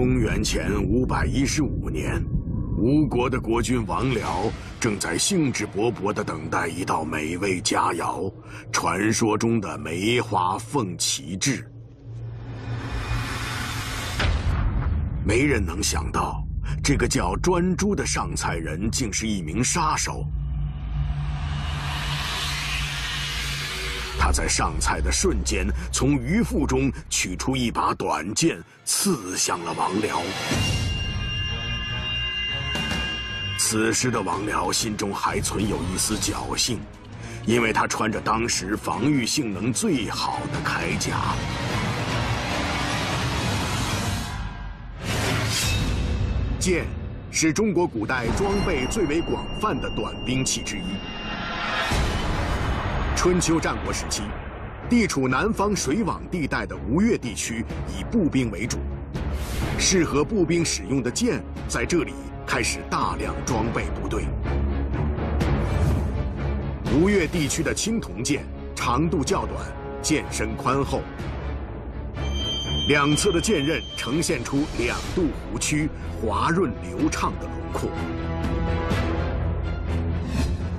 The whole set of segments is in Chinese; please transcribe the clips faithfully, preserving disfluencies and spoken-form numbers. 公元前五百一十五年，吴国的国君王僚正在兴致勃勃地等待一道美味佳肴——传说中的梅花凤旗帜。没人能想到，这个叫专诸的上蔡人竟是一名杀手。 他在上蔡的瞬间，从鱼腹中取出一把短剑，刺向了王僚。此时的王僚心中还存有一丝侥幸，因为他穿着当时防御性能最好的铠甲。剑是中国古代装备最为广泛的短兵器之一。 春秋战国时期，地处南方水网地带的吴越地区以步兵为主，适合步兵使用的剑在这里开始大量装备部队。吴越地区的青铜剑长度较短，剑身宽厚，两侧的剑刃呈现出两度弧曲、滑润流畅的轮廓。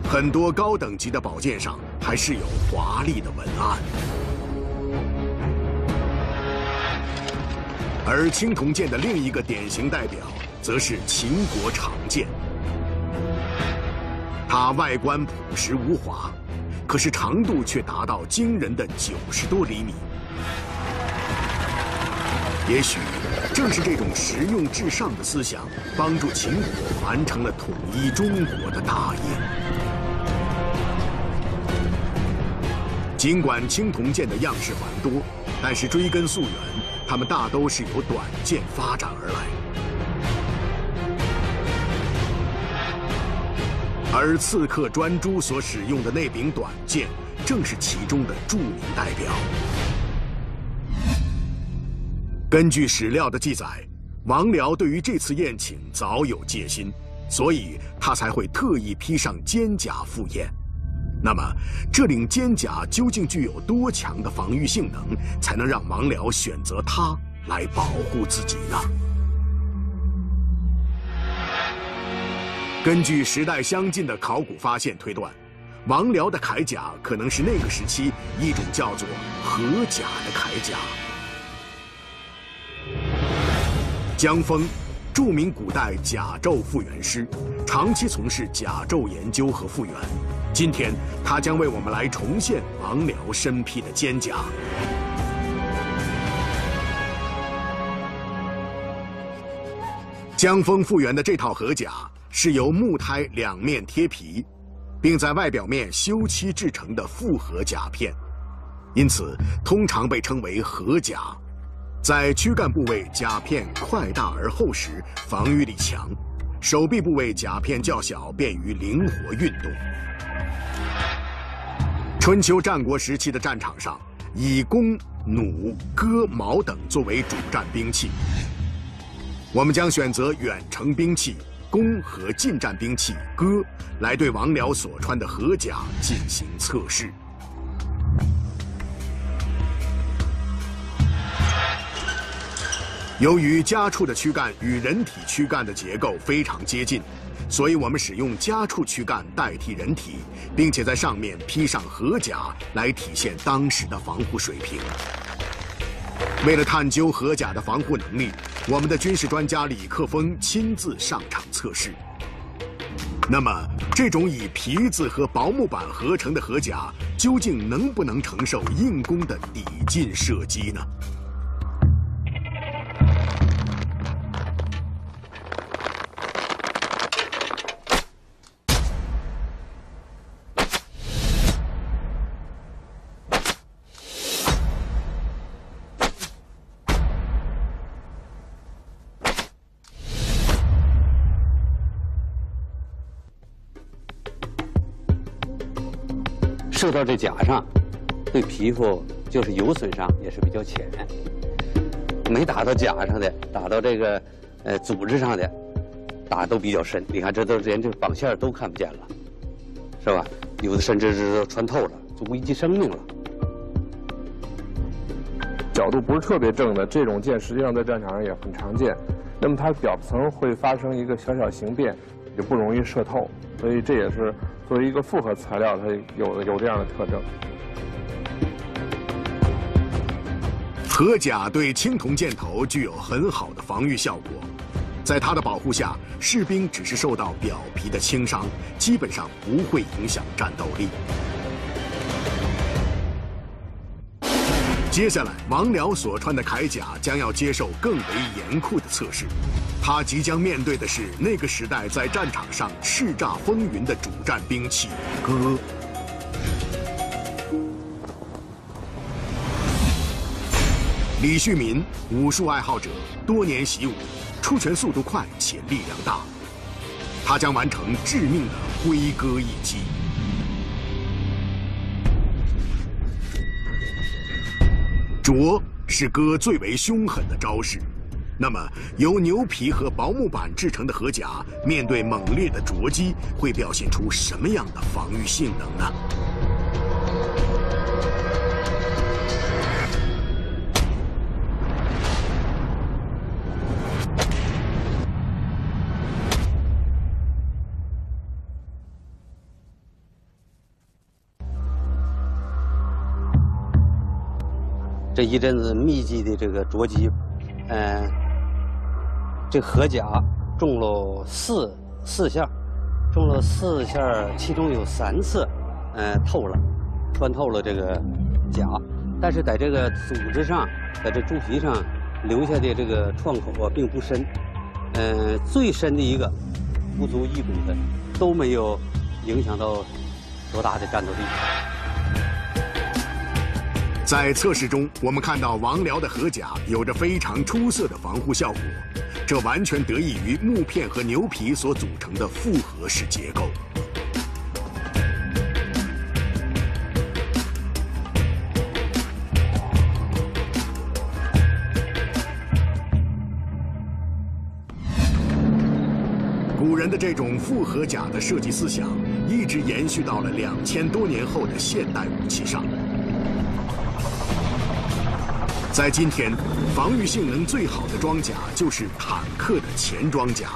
很多高等级的宝剑上还是有华丽的文案，而青铜剑的另一个典型代表则是秦国长剑。它外观朴实无华，可是长度却达到惊人的九十多厘米。也许正是这种实用至上的思想，帮助秦国完成了统一中国的大业。 尽管青铜剑的样式繁多，但是追根溯源，它们大都是由短剑发展而来。而刺客专诸所使用的那柄短剑，正是其中的著名代表。根据史料的记载，王僚对于这次宴请早有戒心，所以他才会特意披上肩甲赴宴。 那么，这领肩甲究竟具有多强的防御性能，才能让王僚选择它来保护自己呢？根据时代相近的考古发现推断，王僚的铠甲可能是那个时期一种叫做合甲的铠甲。江峰，著名古代甲胄复原师，长期从事甲胄研究和复原。 今天，他将为我们来重现王僚身披的肩甲。江峰复原的这套合甲是由木胎两面贴皮，并在外表面修漆制成的复合甲片，因此通常被称为合甲。在躯干部位，甲片块大而厚实，防御力强；手臂部位，甲片较小，便于灵活运动。 春秋战国时期的战场上，以弓、弩、戈、矛等作为主战兵器。我们将选择远程兵器弓和近战兵器戈，来对王僚所穿的合甲进行测试。由于家畜的躯干与人体躯干的结构非常接近。 所以，我们使用家畜躯干代替人体，并且在上面披上合甲，来体现当时的防护水平。为了探究合甲的防护能力，我们的军事专家李克峰亲自上场测试。那么，这种以皮子和薄木板合成的合甲，究竟能不能承受硬弓的抵近射击呢？ 射到这甲上，对皮肤就是有损伤，也是比较浅；没打到甲上的，打到这个呃组织上的，打都比较深。你看，这都连这绑线都看不见了，是吧？有的甚至是都穿透了，就危及生命了。角度不是特别正的，这种箭实际上在战场上也很常见。那么它表层会发生一个小小形变，也不容易射透，所以这也是作为一个复合材料，它有的有这样的特征。铬甲对青铜箭头具有很好的防御效果，在它的保护下，士兵只是受到表皮的轻伤，基本上不会影响战斗力。 接下来，王辽所穿的铠甲将要接受更为严酷的测试，他即将面对的是那个时代在战场上叱咤风云的主战兵器——戈。李旭民，武术爱好者，多年习武，出拳速度快且力量大，他将完成致命的挥戈一击。 斫是戈最为凶狠的招式，那么由牛皮和薄木板制成的铬甲，面对猛烈的斫击，会表现出什么样的防御性能呢？这一阵子密集的这个斫击，嗯，这铬甲中了四四下，中了四下，其中有三次，嗯，透了，穿透了这个甲，但是在这个组织上，在这猪皮上留下的这个创口啊并不深，嗯，最深的一个不足一公分，都没有影响到多大的战斗力。 在测试中，我们看到王辽的铬甲有着非常出色的防护效果，这完全得益于木片和牛皮所组成的复合式结构。古人的这种复合甲的设计思想，一直延续到了两千多年后的现代武器上。 在今天，防御性能最好的装甲就是坦克的前装甲。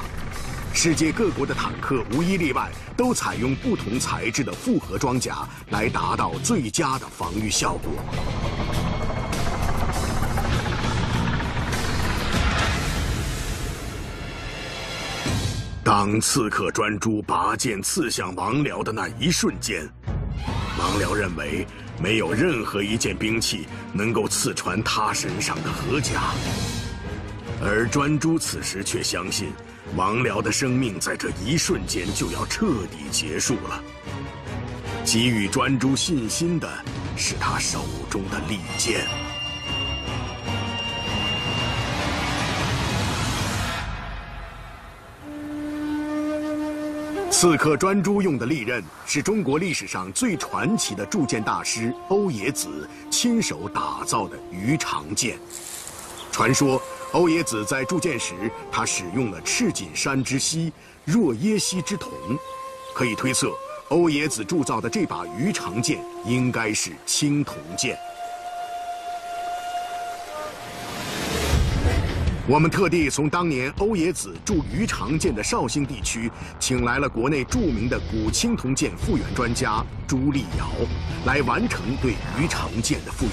世界各国的坦克无一例外都采用不同材质的复合装甲来达到最佳的防御效果。当刺客专诸拔剑刺向王辽的那一瞬间，王辽认为。 没有任何一件兵器能够刺穿他身上的铬甲，而专诸此时却相信，王辽的生命在这一瞬间就要彻底结束了。给予专诸信心的是他手中的利剑。刺客专诸用的利刃是中国历史上最传奇的铸剑大师欧冶子亲手打造的鱼肠剑。传说欧冶子在铸剑时，他使用了赤锦山之锡、若耶溪之铜，可以推测，欧冶子铸造的这把鱼肠剑应该是青铜剑。 我们特地从当年欧冶子铸鱼肠剑的绍兴地区，请来了国内著名的古青铜剑复原专家朱立尧，来完成对鱼肠剑的复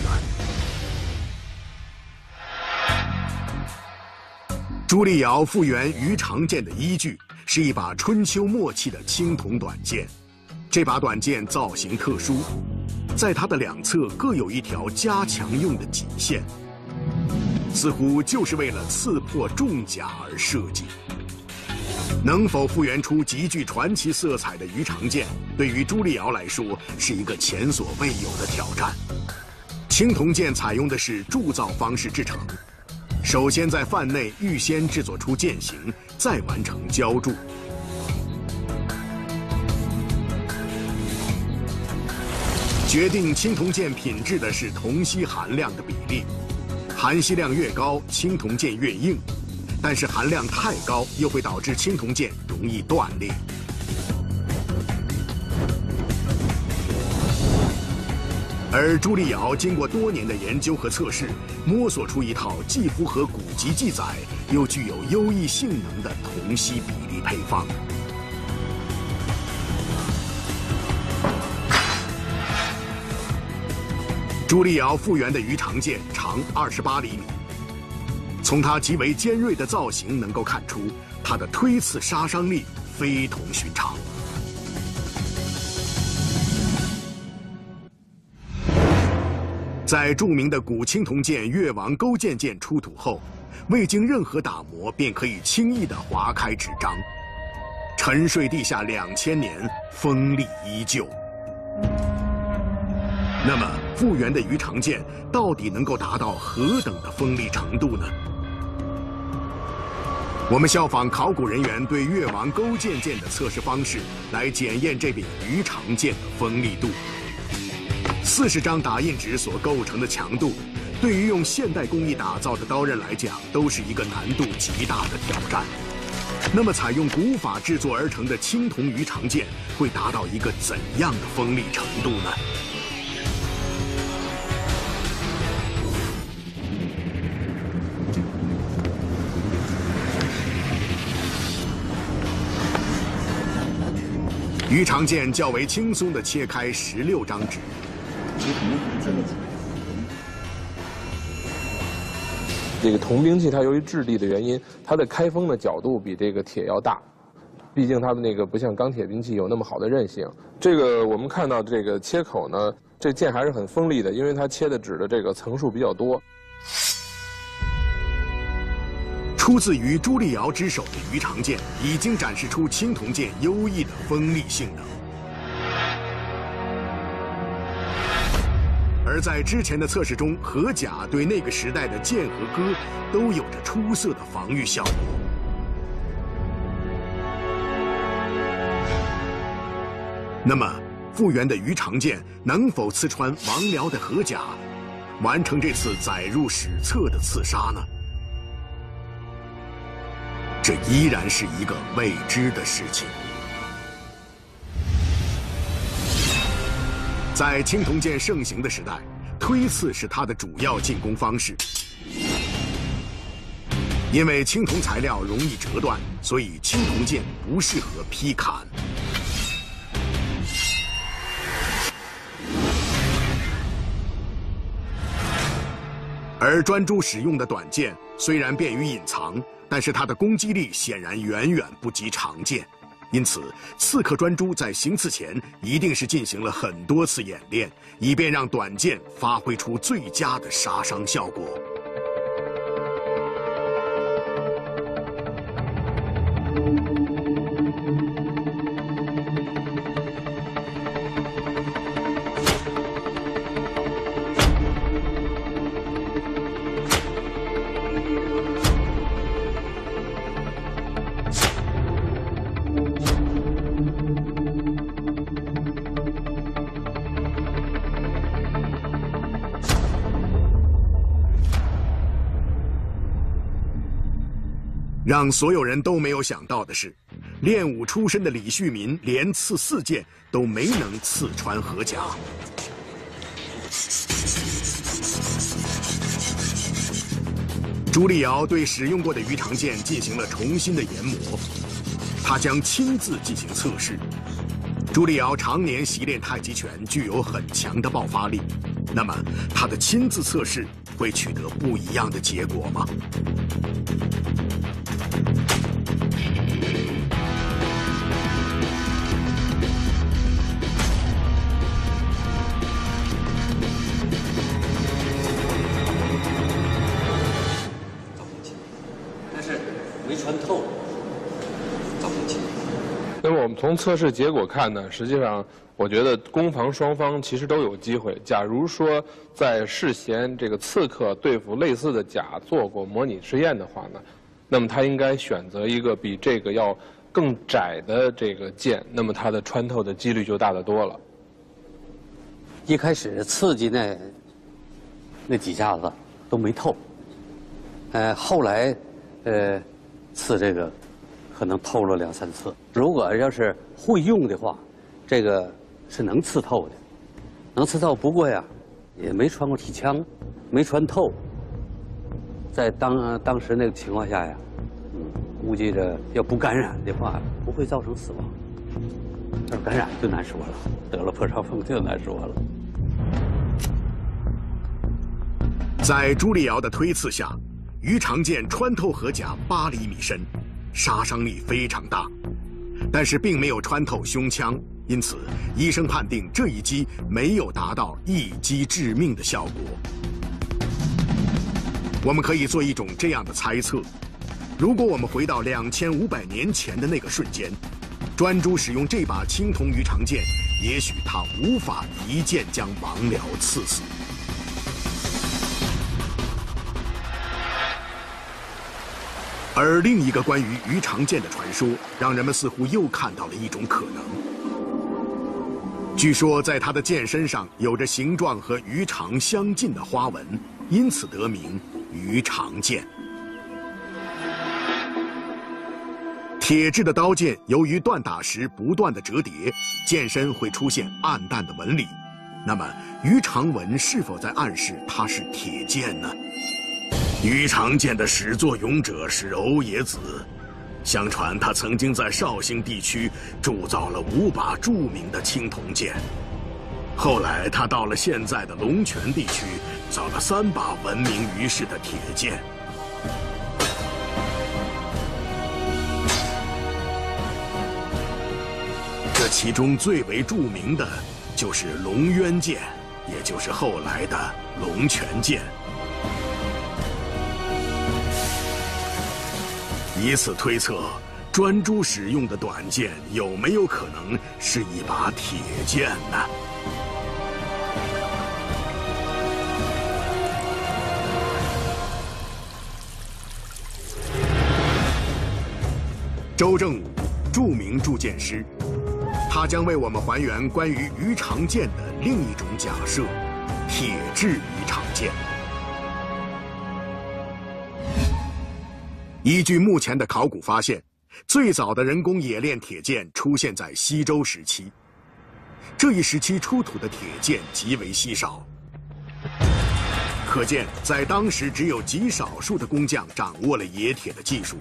原。朱立尧复原鱼肠剑的依据是一把春秋末期的青铜短剑，这把短剑造型特殊，在它的两侧各有一条加强用的锦线。 似乎就是为了刺破重甲而设计。能否复原出极具传奇色彩的鱼肠剑，对于朱立尧来说是一个前所未有的挑战。青铜剑采用的是铸造方式制成，首先在范内预先制作出剑形，再完成浇铸。 决定青铜剑品质的是铜锡含量的比例。 含锡量越高，青铜剑越硬，但是含量太高又会导致青铜剑容易断裂。而朱利尧经过多年的研究和测试，摸索出一套既符合古籍记载又具有优异性能的铜锡比例配方。 朱利尧复原的鱼肠剑长二十八厘米，从它极为尖锐的造型能够看出，它的推刺杀伤力非同寻常。在著名的古青铜剑越王勾践剑出土后，未经任何打磨便可以轻易地划开纸张，沉睡地下两千年，锋利依旧。 那么，复原的鱼肠剑到底能够达到何等的锋利程度呢？我们效仿考古人员对越王勾践剑的测试方式，来检验这柄鱼肠剑的锋利度。四十张打印纸所构成的强度，对于用现代工艺打造的刀刃来讲，都是一个难度极大的挑战。那么，采用古法制作而成的青铜鱼肠剑，会达到一个怎样的锋利程度呢？ 鱼肠剑较为轻松地切开十六张纸，这个铜兵器它由于质地的原因，它的开封的角度比这个铁要大，毕竟它的那个不像钢铁兵器有那么好的韧性。这个我们看到这个切口呢，这剑还是很锋利的，因为它切的纸的这个层数比较多。出自于朱利尧之手的鱼肠剑，已经展示出青铜剑优异的锋利性能。而在之前的测试中，阖甲对那个时代的剑和戈都有着出色的防御效果。那么，复原的鱼肠剑能否刺穿王僚的阖甲，完成这次载入史册的刺杀呢？ 这依然是一个未知的事情。在青铜剑盛行的时代，推刺是它的主要进攻方式。因为青铜材料容易折断，所以青铜剑不适合劈砍。而专诸使用的短剑虽然便于隐藏。 但是它的攻击力显然远远不及长剑，因此刺客专诸在行刺前一定是进行了很多次演练，以便让短剑发挥出最佳的杀伤效果。让所有人都没有想到的是，练武出身的李旭民连刺四剑都没能刺穿阖甲。朱利尧对使用过的鱼肠剑进行了重新的研磨，他将亲自进行测试。朱利尧常年习练太极拳，具有很强的爆发力，那么他的亲自测试会取得不一样的结果吗？ 从测试结果看呢，实际上我觉得攻防双方其实都有机会。假如说在事先这个刺客对付类似的甲做过模拟试验的话呢，那么他应该选择一个比这个要更窄的这个剑，那么它的穿透的几率就大得多了。一开始刺激那那几下子都没透，呃，后来呃刺这个。 可能透了两三次。如果要是会用的话，这个是能刺透的，能刺透。不过呀，也没穿过体腔，没穿透。在当当时那个情况下呀，嗯，估计着要不感染的话，不会造成死亡。要感染就难说了，得了破伤风就难说了。在朱丽瑶的推测下，鱼肠剑穿透颌甲八厘米深，杀伤力非常大，但是并没有穿透胸腔。 因此，医生判定这一击没有达到一击致命的效果。我们可以做一种这样的猜测：如果我们回到两千五百年前的那个瞬间，专诸使用这把青铜鱼肠剑，也许他无法一剑将王僚刺死。而另一个关于鱼肠剑的传说，让人们似乎又看到了一种可能。 据说，在它的剑身上有着形状和鱼肠相近的花纹，因此得名鱼肠剑。铁制的刀剑由于锻打时不断的折叠，剑身会出现暗淡的纹理。那么，鱼肠纹是否在暗示它是铁剑呢？鱼肠剑的始作俑者是欧冶子。 相传他曾经在绍兴地区铸造了五把著名的青铜剑，后来他到了现在的龙泉地区，造了三把闻名于世的铁剑。这其中最为著名的就是龙渊剑，也就是后来的龙泉剑。 以此推测，专诸使用的短剑有没有可能是一把铁剑呢？周正武，著名铸剑师，他将为我们还原关于鱼肠剑的另一种假设——铁制鱼肠剑。 依据目前的考古发现，最早的人工冶炼铁剑出现在西周时期。这一时期出土的铁剑极为稀少，可见在当时只有极少数的工匠掌握了冶铁的技术。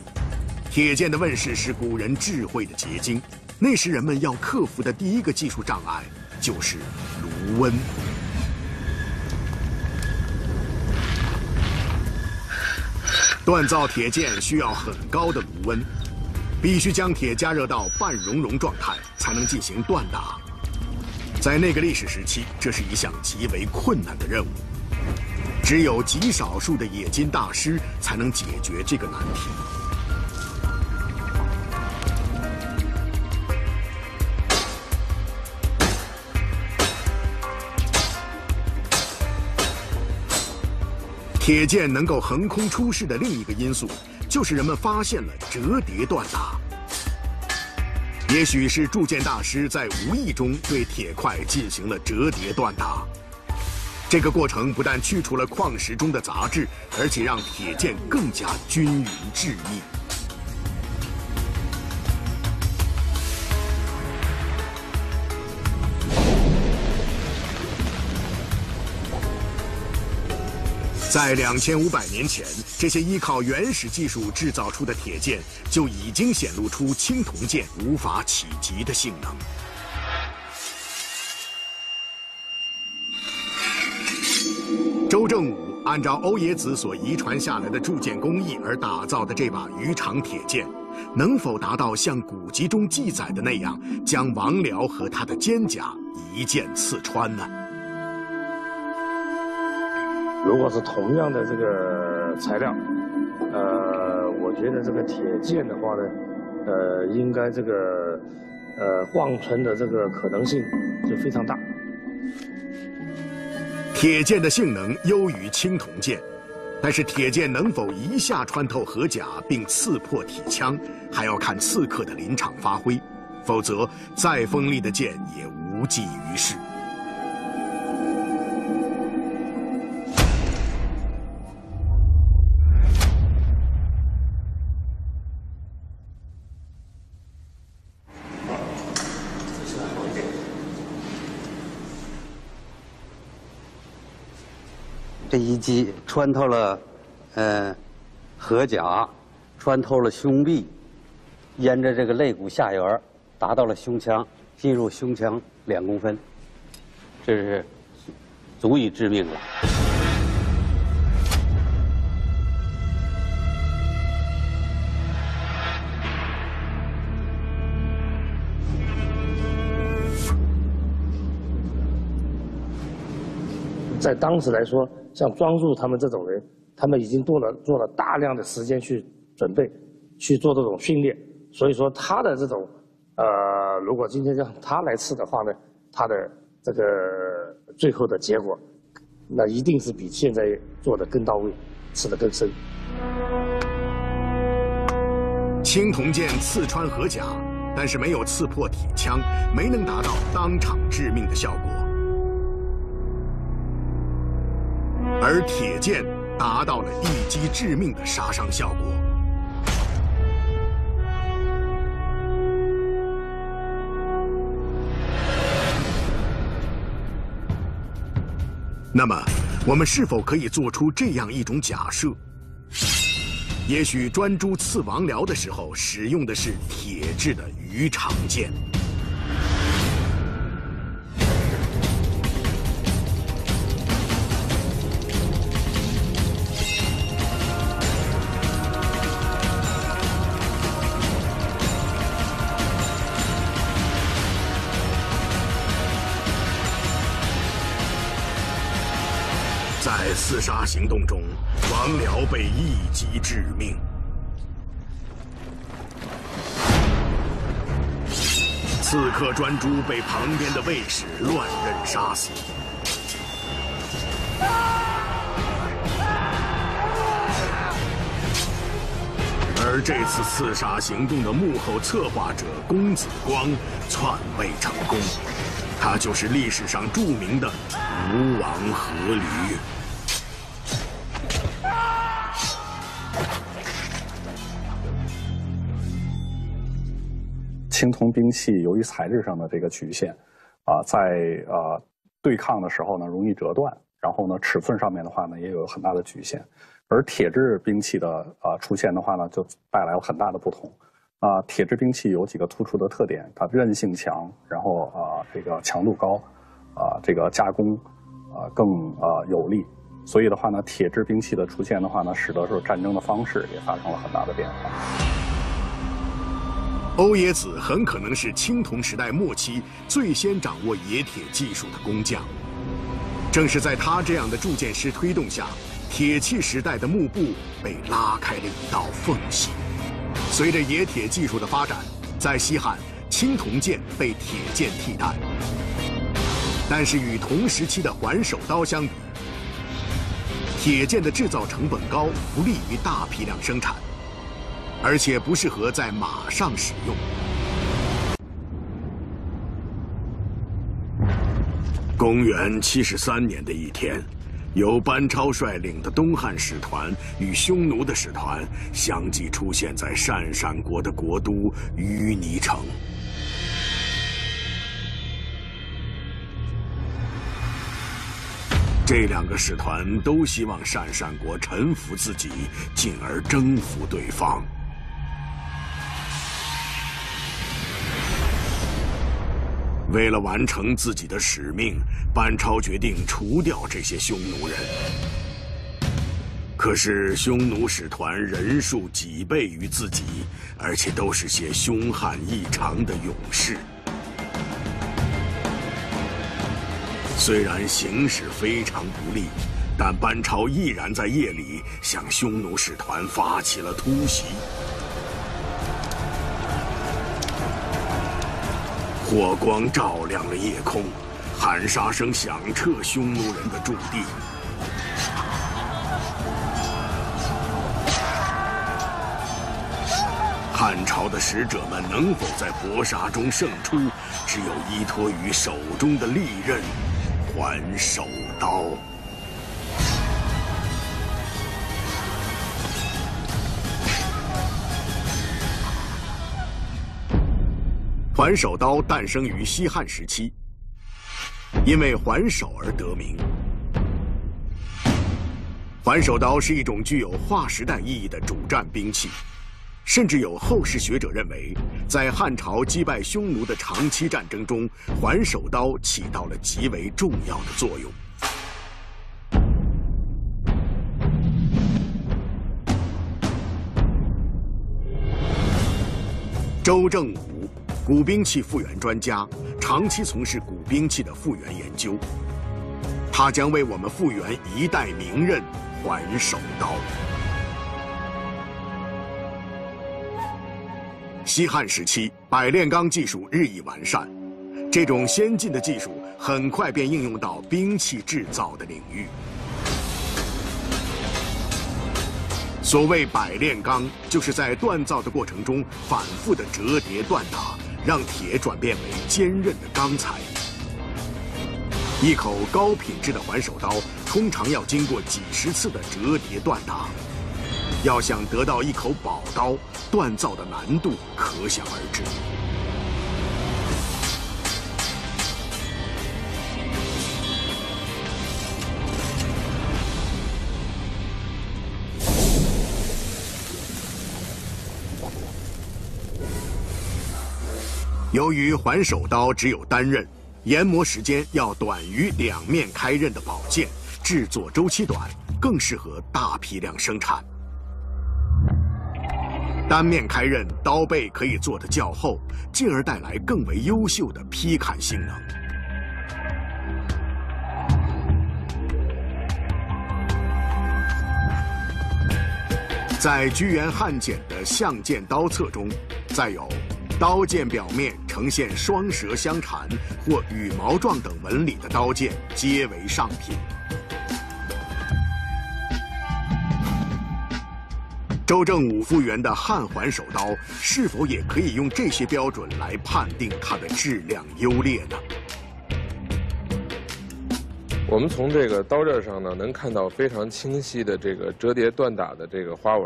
铁剑的问世是古人智慧的结晶，那时人们要克服的第一个技术障碍就是炉温。 锻造铁剑需要很高的炉温，必须将铁加热到半熔融状态才能进行锻打。在那个历史时期，这是一项极为困难的任务，只有极少数的冶金大师才能解决这个难题。铁剑能够横空出世的另一个因素，就是人们发现了折叠锻打。也许是铸剑大师在无意中对铁块进行了折叠锻打，这个过程不但去除了矿石中的杂质，而且让铁剑更加均匀致密。在两千五百年前，这些依靠原始技术制造出的铁剑就已经显露出青铜剑无法企及的性能。周正武按照欧冶子所遗传下来的铸剑工艺而打造的这把鱼肠铁剑，能否达到像古籍中记载的那样，将王僚和他的肩胛一剑刺穿呢？ 如果是同样的这个材料，呃，我觉得这个铁剑的话呢，呃，应该这个呃望存的这个可能性就非常大。铁剑的性能优于青铜剑，但是铁剑能否一下穿透颌甲并刺破体腔，还要看刺客的临场发挥，否则再锋利的剑也无济于事。这一击穿透了，呃，颌甲，穿透了胸壁，沿着这个肋骨下缘，达到了胸腔，进入胸腔两公分，这是足以致命了。在当时来说，像庄树他们这种人，他们已经做了做了大量的时间去准备，去做这种训练。所以说他的这种，呃，如果今天让他来刺的话呢，他的这个最后的结果，那一定是比现在做的更到位，刺得更深。青铜剑刺穿颌甲，但是没有刺破体腔，没能达到当场致命的效果。 而铁剑达到了一击致命的杀伤效果。那么，我们是否可以做出这样一种假设？也许专诸刺王僚的时候使用的是铁制的鱼肠剑。 在刺杀行动中，王僚被一击致命。刺客专诸被旁边的卫士乱刃杀死。而这次刺杀行动的幕后策划者龚子光篡位成功，他就是历史上著名的吴王阖闾。 青铜兵器由于材质上的这个局限，啊、呃，在呃对抗的时候呢容易折断，然后呢尺寸上面的话呢也有很大的局限，而铁制兵器的啊、呃、出现的话呢就带来了很大的不同。啊、呃，铁制兵器有几个突出的特点，它韧性强，然后啊、呃、这个强度高，啊、呃、这个加工啊、呃、更啊、呃、有力，所以的话呢铁制兵器的出现的话呢，使得说战争的方式也发生了很大的变化。 欧冶子很可能是青铜时代末期最先掌握冶铁技术的工匠，正是在他这样的铸剑师推动下，铁器时代的幕布被拉开了一道缝隙。随着冶铁技术的发展，在西汉，青铜剑被铁剑替代，但是与同时期的环首刀相比，铁剑的制造成本高，不利于大批量生产。 而且不适合在马上使用。公元七十三年的一天，由班超率领的东汉使团与匈奴的使团相继出现在鄯善国的国都淤泥城。这两个使团都希望鄯善国臣服自己，进而征服对方。 为了完成自己的使命，班超决定除掉这些匈奴人。可是匈奴使团人数几倍于自己，而且都是些凶悍异常的勇士。虽然形势非常不利，但班超毅然在夜里向匈奴使团发起了突袭。 火光照亮了夜空，喊杀声响彻匈奴人的驻地。汉朝的使者们能否在搏杀中胜出，只有依托于手中的利刃——还手刀。 还手刀诞生于西汉时期，因为还手而得名。环首刀是一种具有划时代意义的主战兵器，甚至有后世学者认为，在汉朝击败匈奴的长期战争中，环首刀起到了极为重要的作用。 周正武，古兵器复原专家，长期从事古兵器的复原研究。他将为我们复原一代名刃——环首刀。西汉时期，百炼钢技术日益完善，这种先进的技术很快便应用到兵器制造的领域。所谓百炼钢，就是在锻造的过程中反复的折叠锻打，让铁转变为坚韧的钢材。一口高品质的环首刀，通常要经过几十次的折叠锻打，要想得到一口宝刀，锻造的难度可想而知。由于环首刀只有单刃，研磨时间要短于两面开刃的宝剑，制作周期短，更适合大批量生产。单面开刃刀背可以做得较厚，进而带来更为优秀的劈砍性能。在居原汉简的《象剑刀册》中，载有 刀剑表面呈现双蛇相缠或羽毛状等纹理的刀剑皆为上品。周正武复原的汉环首刀，是否也可以用这些标准来判定它的质量优劣呢？我们从这个刀刃上呢，能看到非常清晰的这个折叠锻打的这个花纹。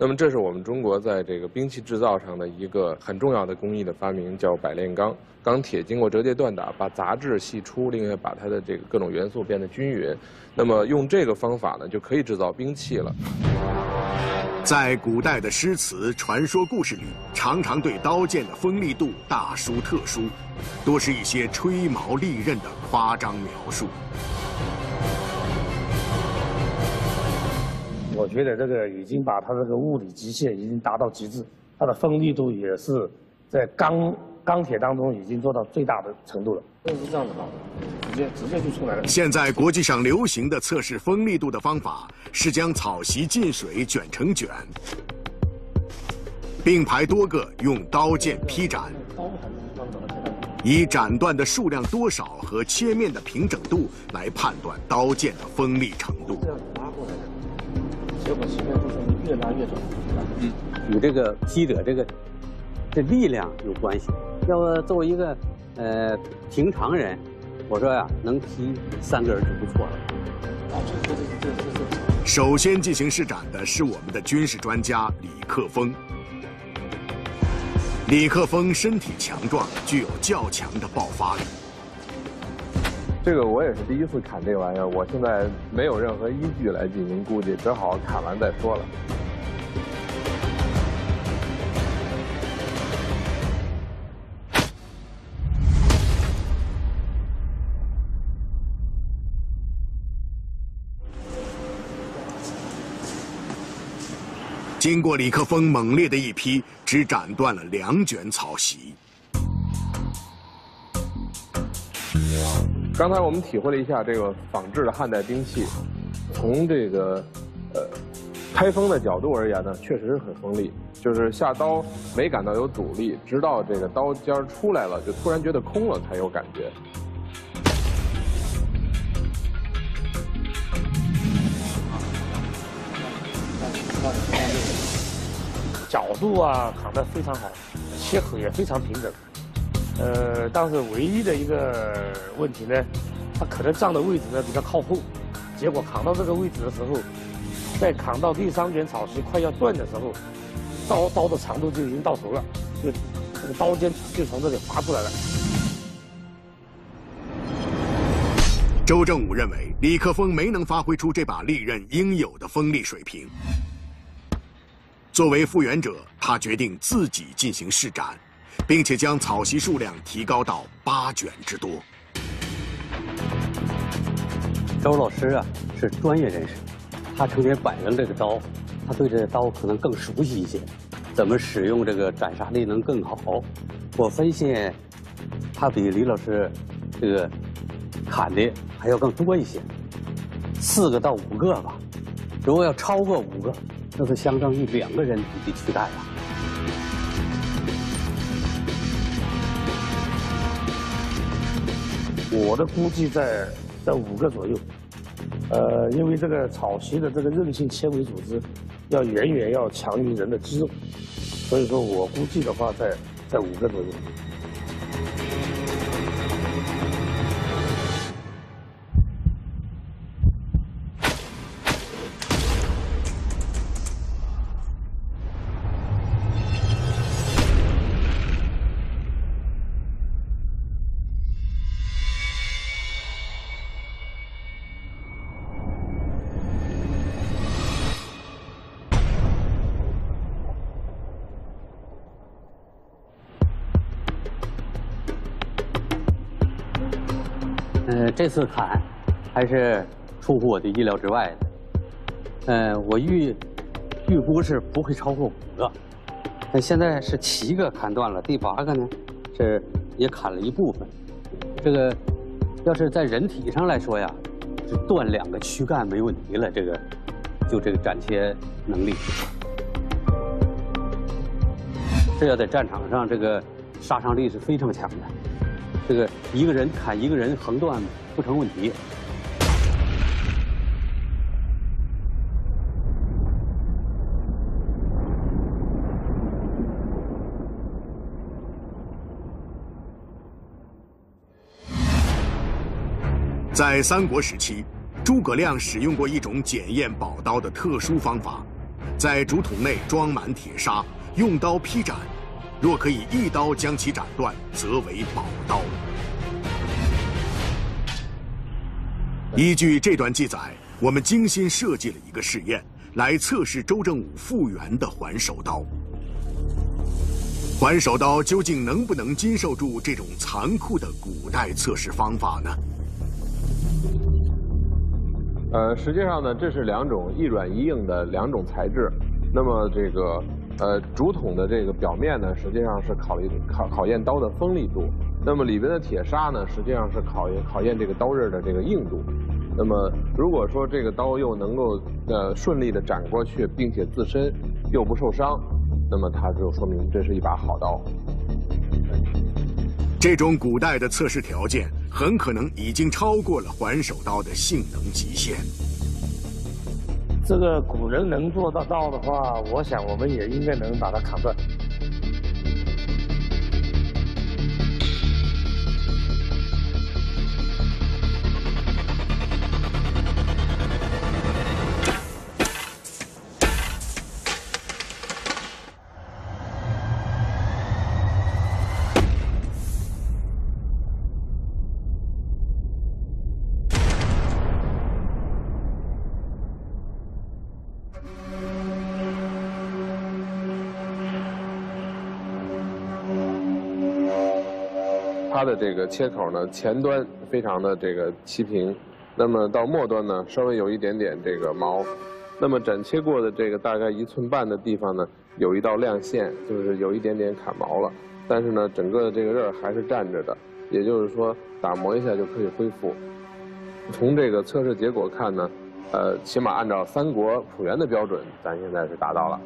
那么，这是我们中国在这个兵器制造上的一个很重要的工艺的发明，叫百炼钢。钢铁经过折叠锻打，把杂质析出，另外把它的这个各种元素变得均匀。那么，用这个方法呢，就可以制造兵器了。在古代的诗词、传说故事里，常常对刀剑的锋利度大书特书，多是一些吹毛利刃的夸张描述。 我觉得这个已经把它这个物理极限已经达到极致，它的锋利度也是在钢钢铁当中已经做到最大的程度了。这是这样的哈，直接直接就出来了。现在国际上流行的测试锋利度的方法是将草席浸水卷成卷，并排多个用刀剑劈斩，以斩断的数量多少和切面的平整度来判断刀剑的锋利程度。 结果切面过程越拉越短，嗯，与这个劈者这个这力量有关系。要作为一个呃平常人，我说呀、啊，能劈三根就不错了。啊，这这这这这。首先进行试斩的是我们的军事专家李克峰。李克峰身体强壮，具有较强的爆发力。 这个我也是第一次砍这玩意儿，我现在没有任何依据来进行估计，只好砍完再说了。经过李克峰猛烈的一劈，只斩断了两卷草席。 刚才我们体会了一下这个仿制的汉代兵器，从这个呃开封的角度而言呢，确实是很锋利，就是下刀没感到有阻力，直到这个刀尖出来了，就突然觉得空了才有感觉。角度啊，砍得非常好，切口也非常平整。 呃，但是唯一的一个问题呢，他可能站的位置呢比较靠后，结果砍到这个位置的时候，在砍到第三卷草席快要断的时候，刀刀的长度就已经到头了，就这个刀尖就从这里划出来了。周正武认为，李克峰没能发挥出这把利刃应有的锋利水平。作为复原者，他决定自己进行试斩，并且将草席数量提高到八卷之多。周老师啊，是专业人士，他成天摆弄这个刀，他对这刀可能更熟悉一些，怎么使用这个斩杀力能更好？我分析，他比李老师这个砍的还要更多一些，四个到五个吧。如果要超过五个，那就相当于两个人比例取代了。 我的估计在在五个左右，呃，因为这个草席的这个韧性纤维组织，要远远要强于人的肌肉，所以说我估计的话在在五个左右。呃，这次砍还是出乎我的意料之外的。呃，我预预估是不会超过五个。那现在是七个砍断了，第八个呢是也砍了一部分。这个要是在人体上来说呀，是断两个躯干没问题了。这个就这个斩切能力，这要在战场上这个杀伤力是非常强的。 这个一个人砍一个人横断不成问题。在三国时期，诸葛亮使用过一种检验宝刀的特殊方法，在竹筒内装满铁砂，用刀劈斩。 若可以一刀将其斩断，则为宝刀。依据这段记载，我们精心设计了一个试验，来测试周正武复原的还手刀。还手刀究竟能不能经受住这种残酷的古代测试方法呢？呃，实际上呢，这是两种一软一硬的两种材质。那么这个。 呃，竹筒的这个表面呢，实际上是考虑考考验刀的锋利度；那么里边的铁砂呢，实际上是考验考验这个刀刃的这个硬度。那么如果说这个刀又能够呃顺利的斩过去，并且自身又不受伤，那么它就说明这是一把好刀。这种古代的测试条件很可能已经超过了还手刀的性能极限。 这个古人能做到到的话，我想我们也应该能把它砍断。它的这个切口呢，前端非常的这个齐平，那么到末端呢，稍微有一点点这个毛，那么斩切过的这个大概一寸半的地方呢，有一道亮线，就是有一点点砍毛了，但是呢，整个这个刃还是站着的，也就是说打磨一下就可以恢复。从这个测试结果看呢，呃，起码按照三国朴元的标准，咱现在是达到了。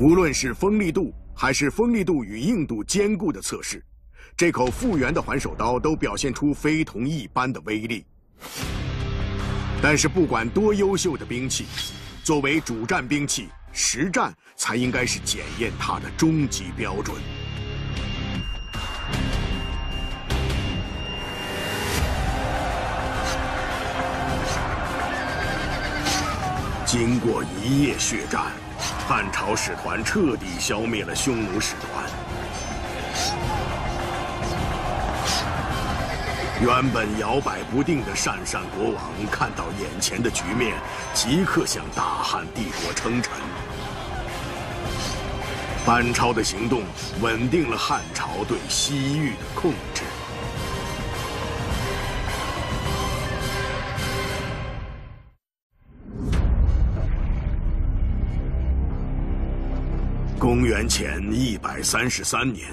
无论是锋利度还是锋利度与硬度兼顾的测试，这口复原的还手刀都表现出非同一般的威力。但是，不管多优秀的兵器，作为主战兵器，实战才应该是检验它的终极标准。经过一夜血战。 汉朝使团彻底消灭了匈奴使团，原本摇摆不定的鄯善国王看到眼前的局面，即刻向大汉帝国称臣。班超的行动稳定了汉朝对西域的控制。 公元前一百三十三年，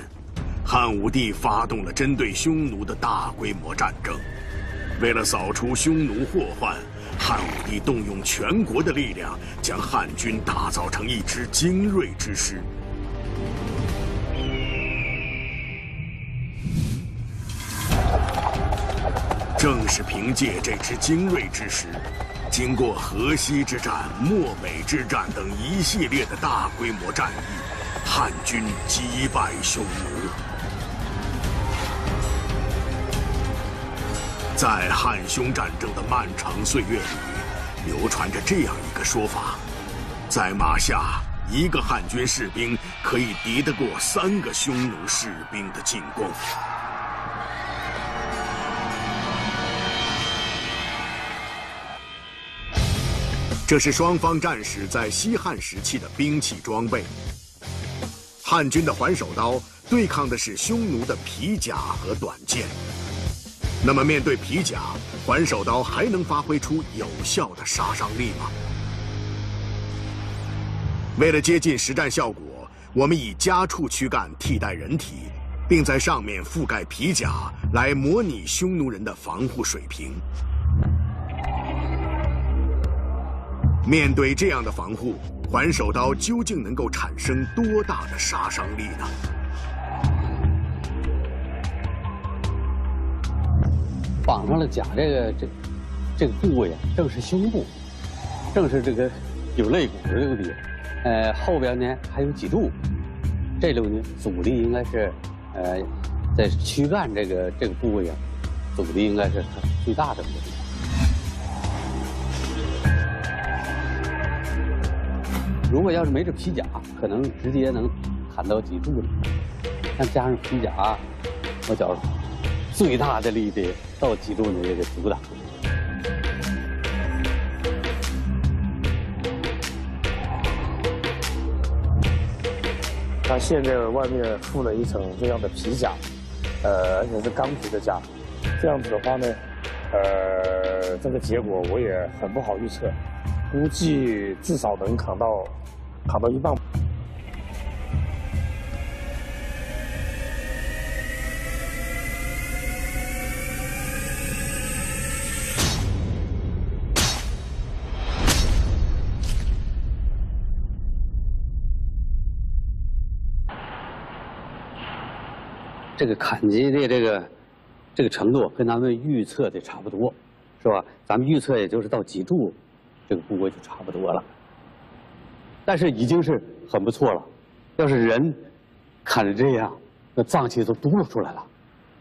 汉武帝发动了针对匈奴的大规模战争。为了扫除匈奴祸患，汉武帝动用全国的力量，将汉军打造成一支精锐之师。正是凭借这支精锐之师。 经过河西之战、漠北之战等一系列的大规模战役，汉军击败匈奴。在汉匈战争的漫长岁月里，流传着这样一个说法：在马下，一个汉军士兵可以敌得过三个匈奴士兵的进攻。 这是双方战士在西汉时期的兵器装备。汉军的环手刀对抗的是匈奴的皮甲和短剑。那么，面对皮甲，环手刀还能发挥出有效的杀伤力吗？为了接近实战效果，我们以家畜躯干替代人体，并在上面覆盖皮甲，来模拟匈奴人的防护水平。 面对这样的防护，环手刀究竟能够产生多大的杀伤力呢？绑上了甲这个这这个部位啊，正是胸部，正是这个有肋骨这个地方。呃，后边呢还有脊柱，这里呢阻力应该是呃，在躯干这个这个部位啊，阻力应该是最大的部位。 如果要是没这皮甲，可能直接能砍到脊柱里。那加上皮甲，我觉着最大的力得到脊柱的这个阻挡。它现在外面附了一层这样的皮甲，呃，而且是钢皮的甲。这样子的话呢，呃，这个结果我也很不好预测。 估计至少能扛到，扛到一磅。这个砍击的这个这个程度跟咱们预测的差不多，是吧？咱们预测也就是到脊柱。 这个部位就差不多了，但是已经是很不错了。要是人砍成这样，那脏器都嘟噜出来了。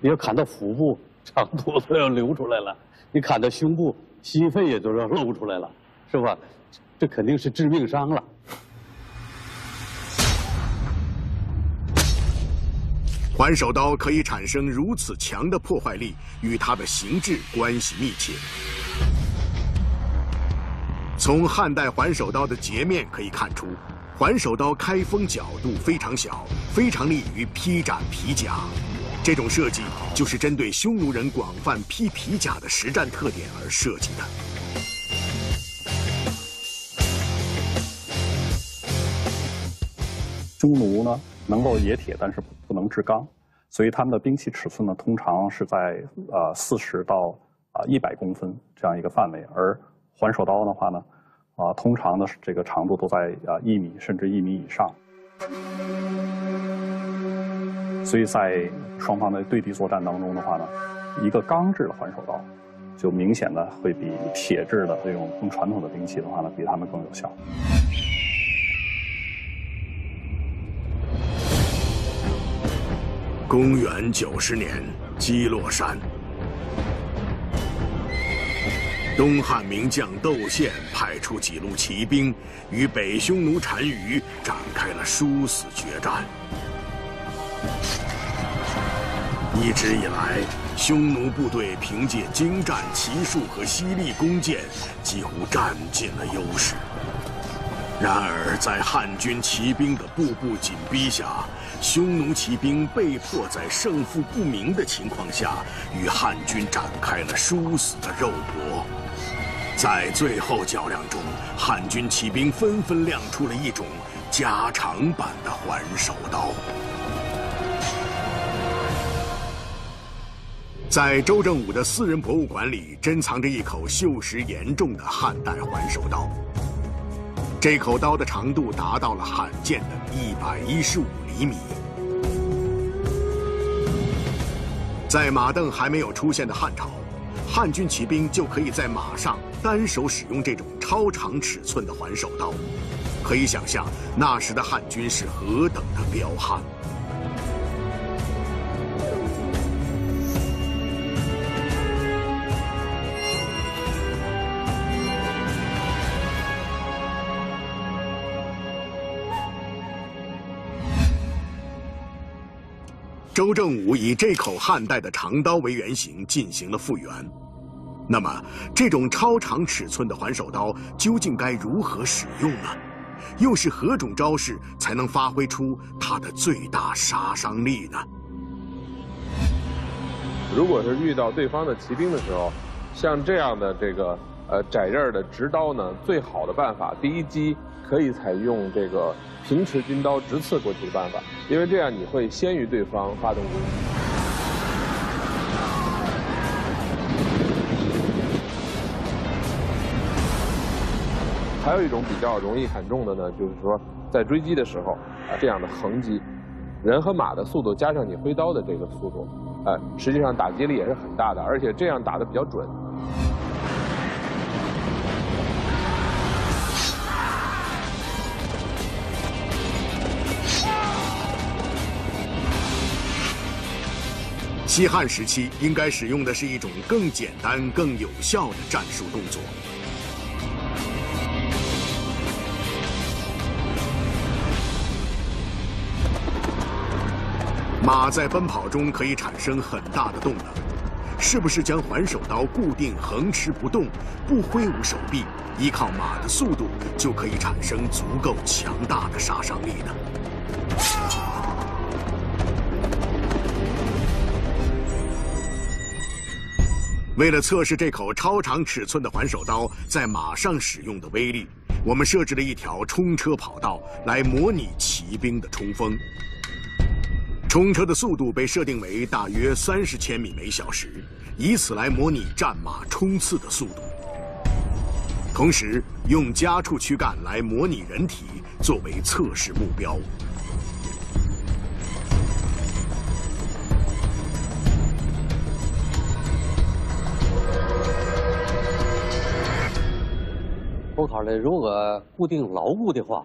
你要砍到腹部，肠肚都要流出来了；你砍到胸部，心肺也都要露出来了，是吧？这肯定是致命伤了。环手刀可以产生如此强的破坏力，与它的形制关系密切。 从汉代环手刀的截面可以看出，环手刀开锋角度非常小，非常利于劈斩皮甲。这种设计就是针对匈奴人广泛劈皮甲的实战特点而设计的。匈奴呢，能够冶铁，但是不能制钢，所以他们的兵器尺寸呢，通常是在呃四十到啊一百公分这样一个范围，而 环手刀的话呢，啊，通常的这个长度都在啊一米甚至一米以上，所以在双方的对敌作战当中的话呢，一个钢制的环手刀，就明显的会比铁制的这种更传统的兵器的话呢，比他们更有效。公元九十年，鸡落山。 东汉名将窦宪派出几路骑兵，与北匈奴单于展开了殊死决战。一直以来，匈奴部队凭借精湛骑术和犀利弓箭，几乎占尽了优势。然而，在汉军骑兵的步步紧逼下，匈奴骑兵被迫在胜负不明的情况下，与汉军展开了殊死的肉搏。在最后较量中，汉军骑兵纷纷亮出了一种加长版的还手刀。 在周正武的私人博物馆里，珍藏着一口锈蚀严重的汉代还手刀。这口刀的长度达到了罕见的一百一十五厘米。在马镫还没有出现的汉朝，汉军骑兵就可以在马上单手使用这种超长尺寸的还手刀，可以想象那时的汉军是何等的彪悍。 周正武以这口汉代的长刀为原型进行了复原。那么，这种超长尺寸的还手刀究竟该如何使用呢？又是何种招式才能发挥出它的最大杀伤力呢？如果是遇到对方的骑兵的时候，像这样的这个呃窄刃的直刀呢，最好的办法，第一击。 可以采用这个平持军刀直刺过去的办法，因为这样你会先于对方发动攻击。还有一种比较容易砍中的呢，就是说在追击的时候，这样的横击，人和马的速度加上你挥刀的这个速度，哎，实际上打击力也是很大的，而且这样打得比较准。 西汉时期应该使用的是一种更简单、更有效的战术动作。马在奔跑中可以产生很大的动能，是不是将还手刀固定横持不动，不挥舞手臂，依靠马的速度就可以产生足够强大的杀伤力呢？ 为了测试这口超长尺寸的还手刀在马上使用的威力，我们设置了一条冲车跑道来模拟骑兵的冲锋。冲车的速度被设定为大约三十千米每小时，以此来模拟战马冲刺的速度。同时，用家畜躯干来模拟人体作为测试目标。 沟坎嘞，如果固定牢固的话，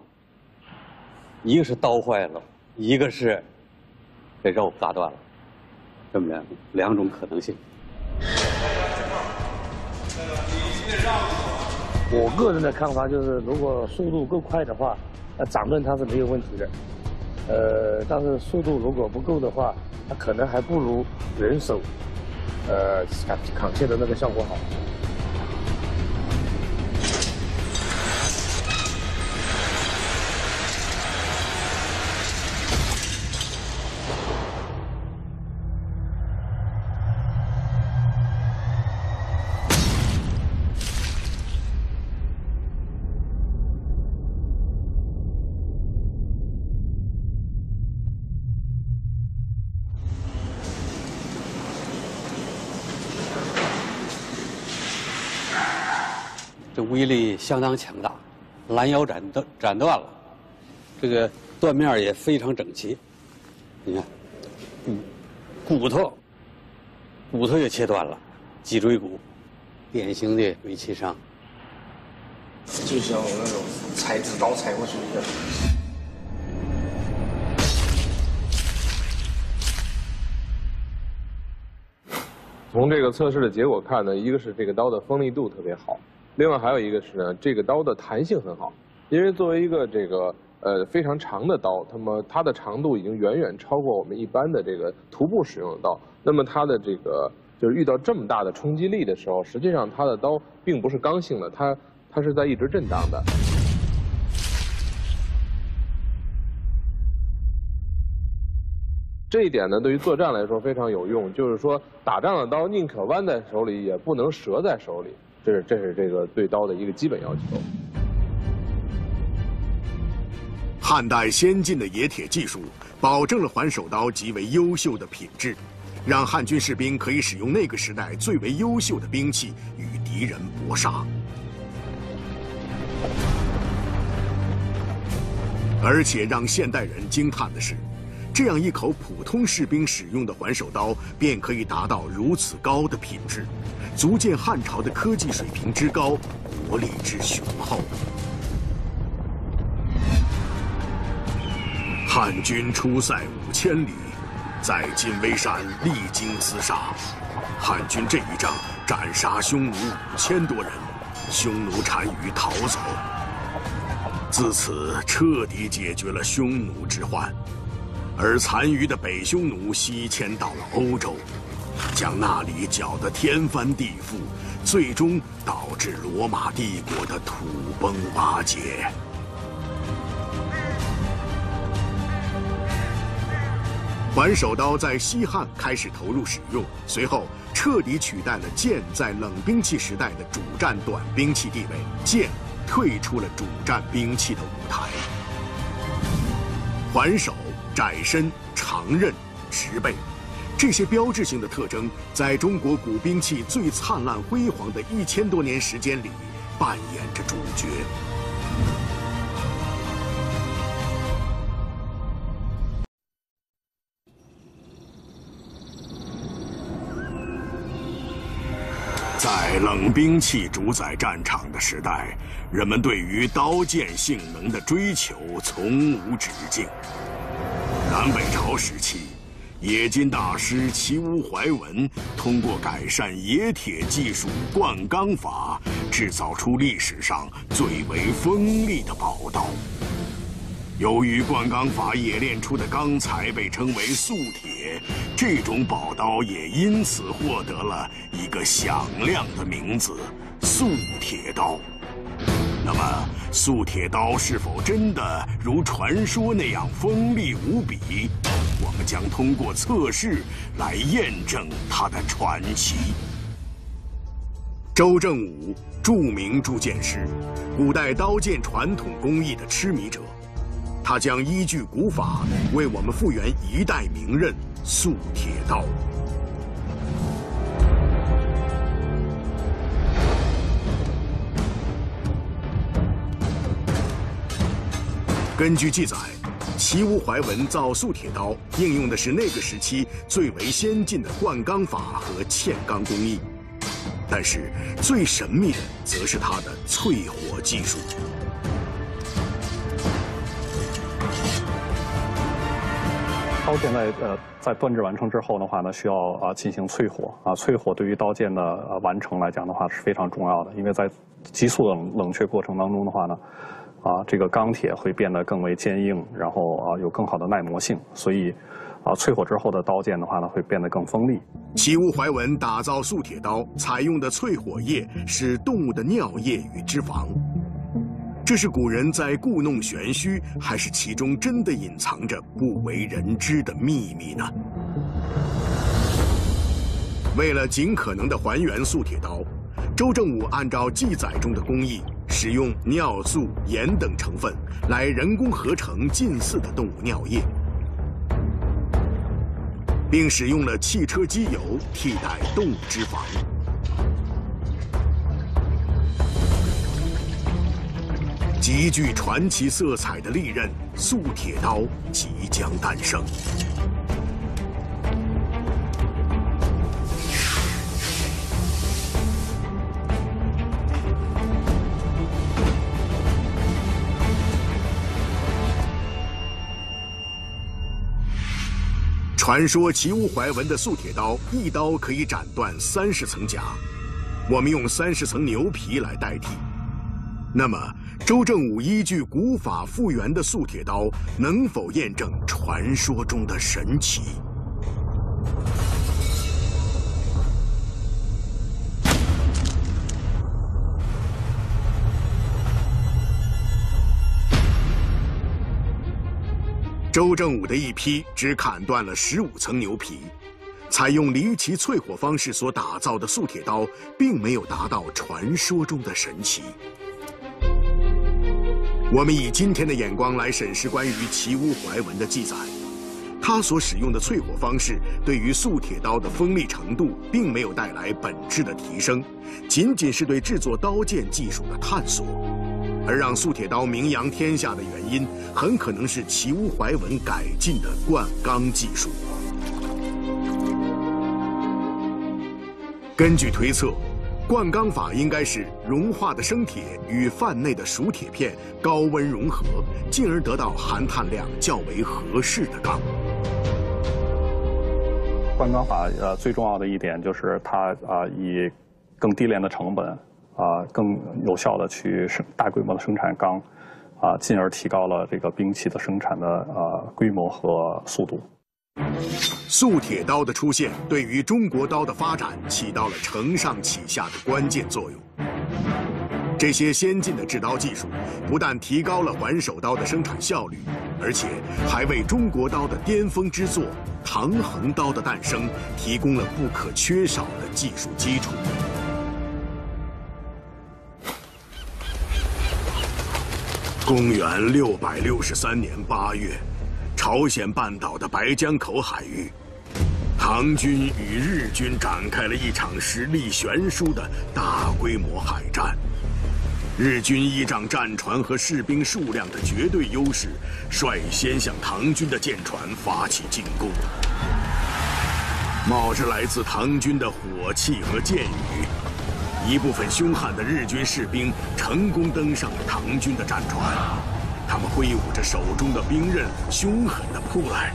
一个是刀坏了，一个是这肉嘎断了，这么两两种可能性。我个人的看法就是，如果速度够快的话，那斩断它是没有问题的。呃，但是速度如果不够的话，它可能还不如人手，呃，砍砍切的那个效果好。 威力相当强大，拦腰斩断斩断了，这个断面也非常整齐。你看，骨骨头骨头也切断了，脊椎骨，典型的尾气伤。就像我那种裁纸刀裁过去一样。从这个测试的结果看呢，一个是这个刀的锋利度特别好。 另外还有一个是呢，这个刀的弹性很好，因为作为一个这个呃非常长的刀，那么它的长度已经远远超过我们一般的这个徒步使用的刀。那么它的这个就是遇到这么大的冲击力的时候，实际上它的刀并不是刚性的，它它是在一直震荡的。 这一点呢，对于作战来说非常有用，就是说打仗的刀宁可弯在手里，也不能折在手里，这是这是这个对刀的一个基本要求。汉代先进的冶铁技术，保证了环首刀极为优秀的品质，让汉军士兵可以使用那个时代最为优秀的兵器与敌人搏杀。 而且让现代人惊叹的是，这样一口普通士兵使用的环首刀，便可以达到如此高的品质，足见汉朝的科技水平之高，国力之雄厚。汉军出塞五千里，在金微山历经厮杀，汉军这一仗斩杀匈奴五千多人，匈奴单于逃走。 自此彻底解决了匈奴之患，而残余的北匈奴西迁到了欧洲，将那里搅得天翻地覆，最终导致罗马帝国的土崩瓦解。环首刀在西汉开始投入使用，随后彻底取代了剑在冷兵器时代的主战短兵器地位。剑 退出了主战兵器的舞台，环首、窄身、长刃、直背，这些标志性的特征，在中国古兵器最灿烂辉煌的一千多年时间里，扮演着主角。在冷兵器主宰战场的时代， 人们对于刀剑性能的追求从无止境。南北朝时期，冶金大师齐乌怀文通过改善冶铁技术灌钢法，制造出历史上最为锋利的宝刀。由于灌钢法冶炼出的钢材被称为素铁，这种宝刀也因此获得了一个响亮的名字——素铁刀。 那么，素铁刀是否真的如传说那样锋利无比？我们将通过测试来验证它的传奇。周正武，著名铸剑师，古代刀剑传统工艺的痴迷者，他将依据古法为我们复原一代名刃——素铁刀。 根据记载，齐乌怀文造素铁刀应用的是那个时期最为先进的灌钢法和嵌钢工艺，但是最神秘的则是它的淬火技术。刀剑在呃在锻制完成之后的话呢，需要啊、呃、进行淬火啊，淬火对于刀剑的、呃、完成来讲的话是非常重要的，因为在急速的冷却过程当中的话呢。 啊，这个钢铁会变得更为坚硬，然后啊有更好的耐磨性，所以啊淬火之后的刀剑的话呢会变得更锋利。齐乌怀文打造素铁刀采用的淬火液是动物的尿液与脂肪，这是古人在故弄玄虚，还是其中真的隐藏着不为人知的秘密呢？为了尽可能的还原素铁刀，周正武按照记载中的工艺， 使用尿素、盐等成分来人工合成近似的动物尿液，并使用了汽车机油替代动物脂肪。极具传奇色彩的利刃素铁刀即将诞生。 传说齐乌怀文的素铁刀一刀可以斩断三十层甲，我们用三十层牛皮来代替。那么，周正武依据古法复原的素铁刀，能否验证传说中的神奇？ 周正武的一批只砍断了十五层牛皮，采用离奇淬火方式所打造的素铁刀，并没有达到传说中的神奇。我们以今天的眼光来审视关于齐乌怀文的记载，他所使用的淬火方式对于素铁刀的锋利程度，并没有带来本质的提升，仅仅是对制作刀剑技术的探索。 而让素铁刀名扬天下的原因，很可能是齐乌怀文改进的灌钢技术。根据推测，灌钢法应该是融化的生铁与饭内的熟铁片高温融合，进而得到含碳量较为合适的钢。 灌钢法呃最重要的一点就是它啊、呃、以更低廉的成本。 啊，更有效的去生大规模的生产钢，啊，进而提高了这个兵器的生产的呃规模和速度。素铁刀的出现对于中国刀的发展起到了承上启下的关键作用。这些先进的制刀技术不但提高了还手刀的生产效率，而且还为中国刀的巅峰之作唐横刀的诞生提供了不可缺少的技术基础。 公元六百六十三年八月，朝鲜半岛的白江口海域，唐军与日军展开了一场实力悬殊的大规模海战。日军依仗战船和士兵数量的绝对优势，率先向唐军的舰船发起进攻。冒着来自唐军的火器和箭雨。 一部分凶悍的日军士兵成功登上了唐军的战船，他们挥舞着手中的兵刃，凶狠地扑来，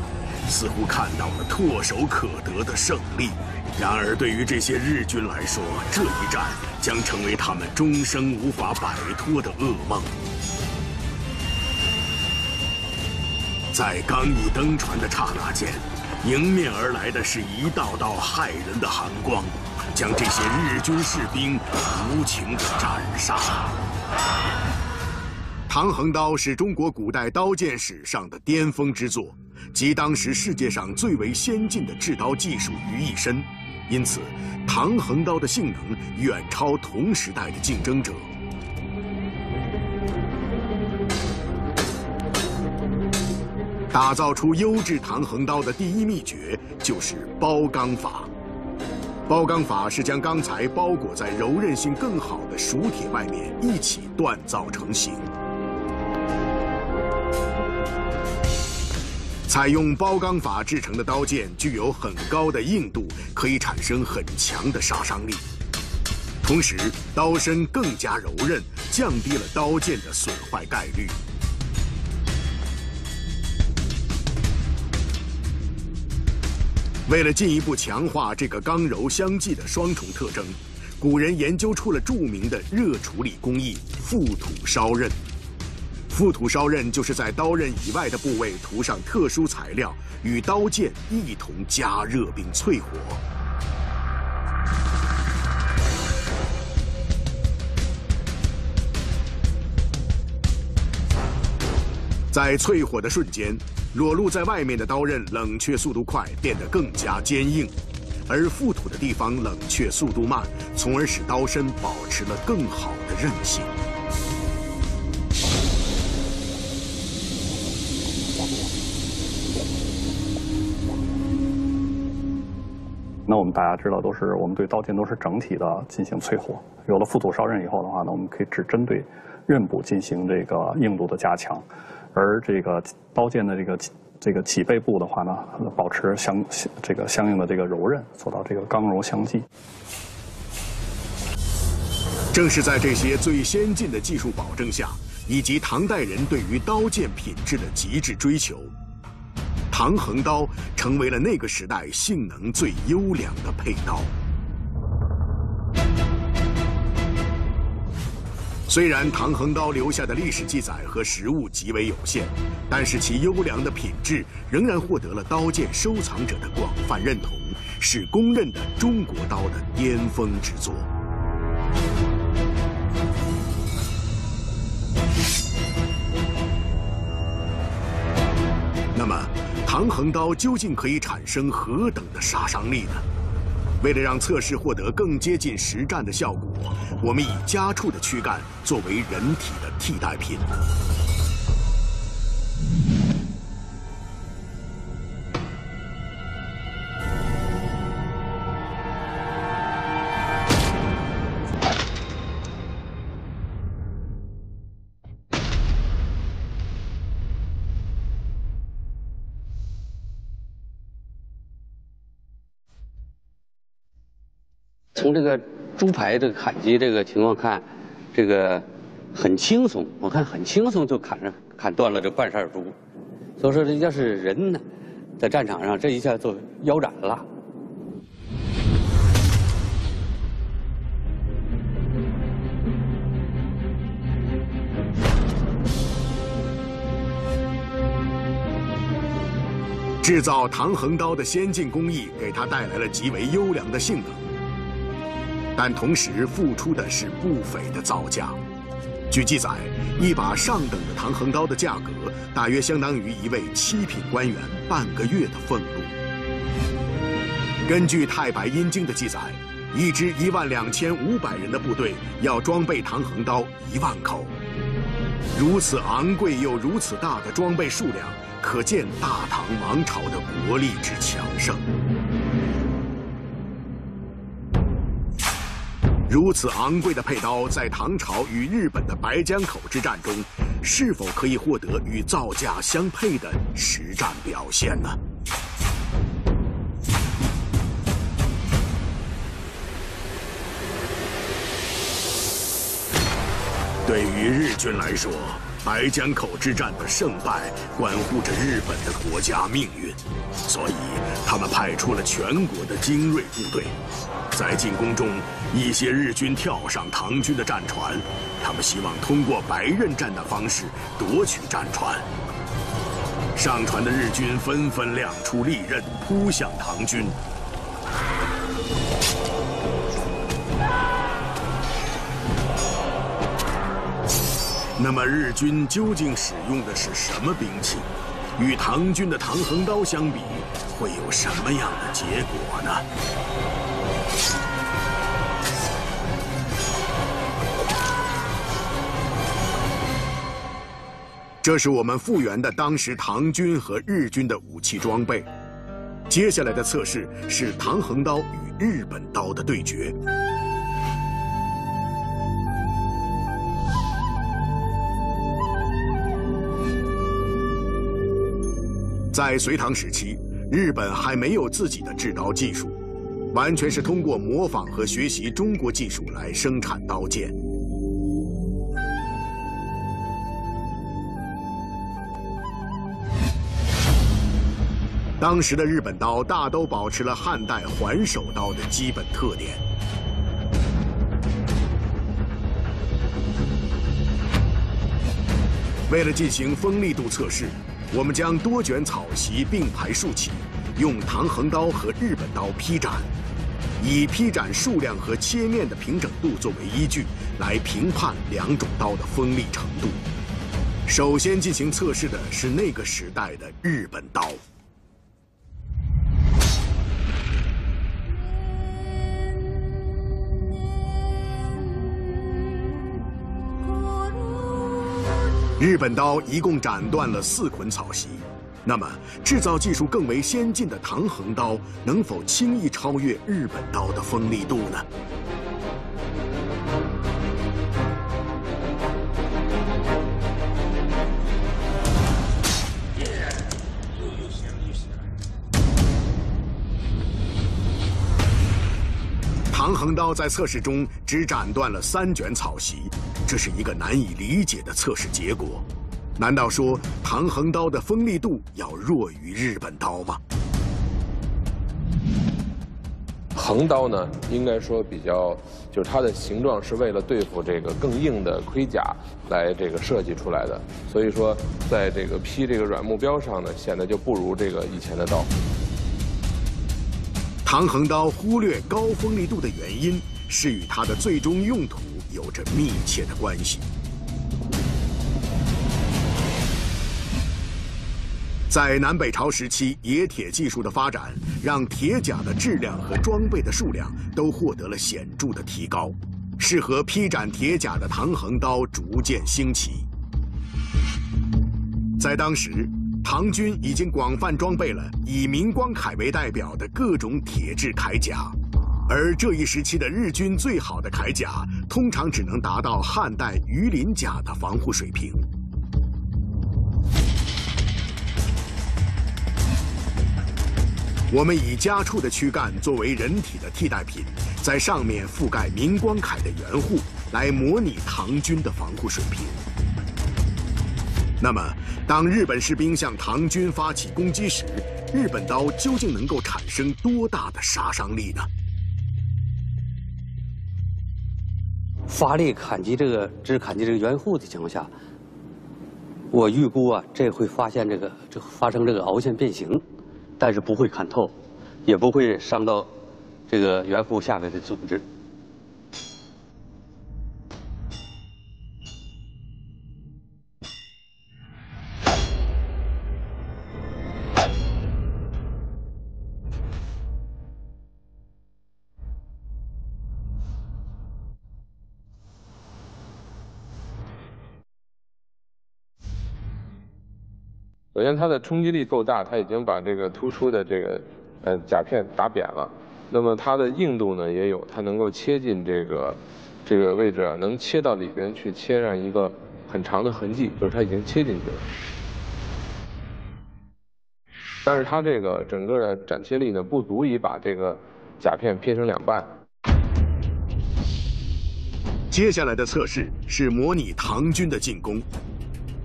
似乎看到了唾手可得的胜利。然而，对于这些日军来说，这一战将成为他们终生无法摆脱的噩梦。在刚一登船的刹那间，迎面而来的是一道道骇人的寒光。 将这些日军士兵无情地斩杀。唐横刀是中国古代刀剑史上的巅峰之作，集当时世界上最为先进的制刀技术于一身，因此，唐横刀的性能远超同时代的竞争者。 打造出优质唐横刀的第一秘诀就是包钢法。 包钢法是将钢材包裹在柔韧性更好的熟铁外面一起锻造成型。采用包钢法制成的刀剑具有很高的硬度，可以产生很强的杀伤力。同时，刀身更加柔韧，降低了刀剑的损坏概率。 为了进一步强化这个刚柔相济的双重特征，古人研究出了著名的热处理工艺——覆土烧刃。覆土烧刃就是在刀刃以外的部位涂上特殊材料，与刀剑一同加热并淬火。在淬火的瞬间。 裸露在外面的刀刃冷却速度快，变得更加坚硬，而覆土的地方冷却速度慢，从而使刀身保持了更好的韧性。那我们大家知道，都是我们对刀剑都是整体的进行淬火。有了覆土烧刃以后的话呢，我们可以只针对刃部进行这个硬度的加强。 而这个刀剑的这个这个脊背部的话呢，保持相这个相应的这个柔韧，做到这个刚柔相济。正是在这些最先进的技术保证下，以及唐代人对于刀剑品质的极致追求，唐横刀成为了那个时代性能最优良的配刀。虽然唐横刀留下的历史记载和实物极为有限，但是其优良的品质仍然获得了刀剑收藏者的广泛认同，是公认的中国刀的巅峰之作。 那么，唐横刀究竟可以产生何等的杀伤力呢？为了让测试获得更接近实战的效果，我们以家畜的躯干作为人体的替代品。从这个猪排这个砍击这个情况看，这个很轻松，我看很轻松就砍上砍断了这半扇猪。所以说，这要是人呢，在战场上这一下就腰斩了。制造唐横刀的先进工艺，给它带来了极为优良的性能。 但同时付出的是不菲的造价。据记载，一把上等的唐横刀的价格大约相当于一位七品官员半个月的俸禄。根据《太白阴经》的记载，一支一万两千五百人的部队要装备唐横刀一万口。如此昂贵又如此大的装备数量，可见大唐王朝的国力之强盛。 如此昂贵的佩刀，在唐朝与日本的白江口之战中，是否可以获得与造价相配的实战表现呢？对于日军来说，白江口之战的胜败关乎着日本的国家命运，所以他们派出了全国的精锐部队。 在进攻中，一些日军跳上唐军的战船，他们希望通过白刃战的方式夺取战船。上船的日军纷纷亮出利刃，扑向唐军。那么，日军究竟使用的是什么兵器？与唐军的唐横刀相比，会有什么样的结果呢？ 这是我们复原的当时唐军和日军的武器装备。接下来的测试是唐横刀与日本刀的对决。在隋唐时期，日本还没有自己的制刀技术，完全是通过模仿和学习中国技术来生产刀剑。 当时的日本刀大都保持了汉代环首刀的基本特点。为了进行锋利度测试，我们将多卷草席并排竖起，用唐横刀和日本刀劈斩，以劈斩数量和切面的平整度作为依据，来评判两种刀的锋利程度。首先进行测试的是那个时代的日本刀。 日本刀一共斩断了四捆草席，那么制造技术更为先进的唐横刀能否轻易超越日本刀的锋利度呢？唐横刀在测试中只斩断了三卷草席。 这是一个难以理解的测试结果，难道说唐横刀的锋利度要弱于日本刀吗？横刀呢，应该说比较，就是它的形状是为了对付这个更硬的盔甲来这个设计出来的，所以说在这个劈这个软木标上呢，显得就不如这个以前的刀。长横刀忽略高锋利度的原因，是与它的最终用途有着密切的关系。 在南北朝时期，冶铁技术的发展让铁甲的质量和装备的数量都获得了显著的提高，适合劈斩铁甲的唐横刀逐渐兴起。在当时，唐军已经广泛装备了以明光铠为代表的各种铁制铠甲，而这一时期的日军最好的铠甲，通常只能达到汉代鱼鳞甲的防护水平。 我们以家畜的躯干作为人体的替代品，在上面覆盖明光铠的圆护，来模拟唐军的防护水平。那么，当日本士兵向唐军发起攻击时，日本刀究竟能够产生多大的杀伤力呢？发力砍击这个只砍击这个圆护的情况下，我预估啊，这会发现这个这发生这个凹陷变形。 但是不会砍透，也不会伤到这个圆腹下面的组织。首先，它的冲击力够大，它已经把这个突出的这个呃甲片打扁了。那么它的硬度呢也有，它能够切进这个这个位置，能切到里边去，切上一个很长的痕迹，就是它已经切进去了。但是它这个整个的斩切力呢，不足以把这个甲片劈成两半。接下来的测试是模拟唐军的进攻。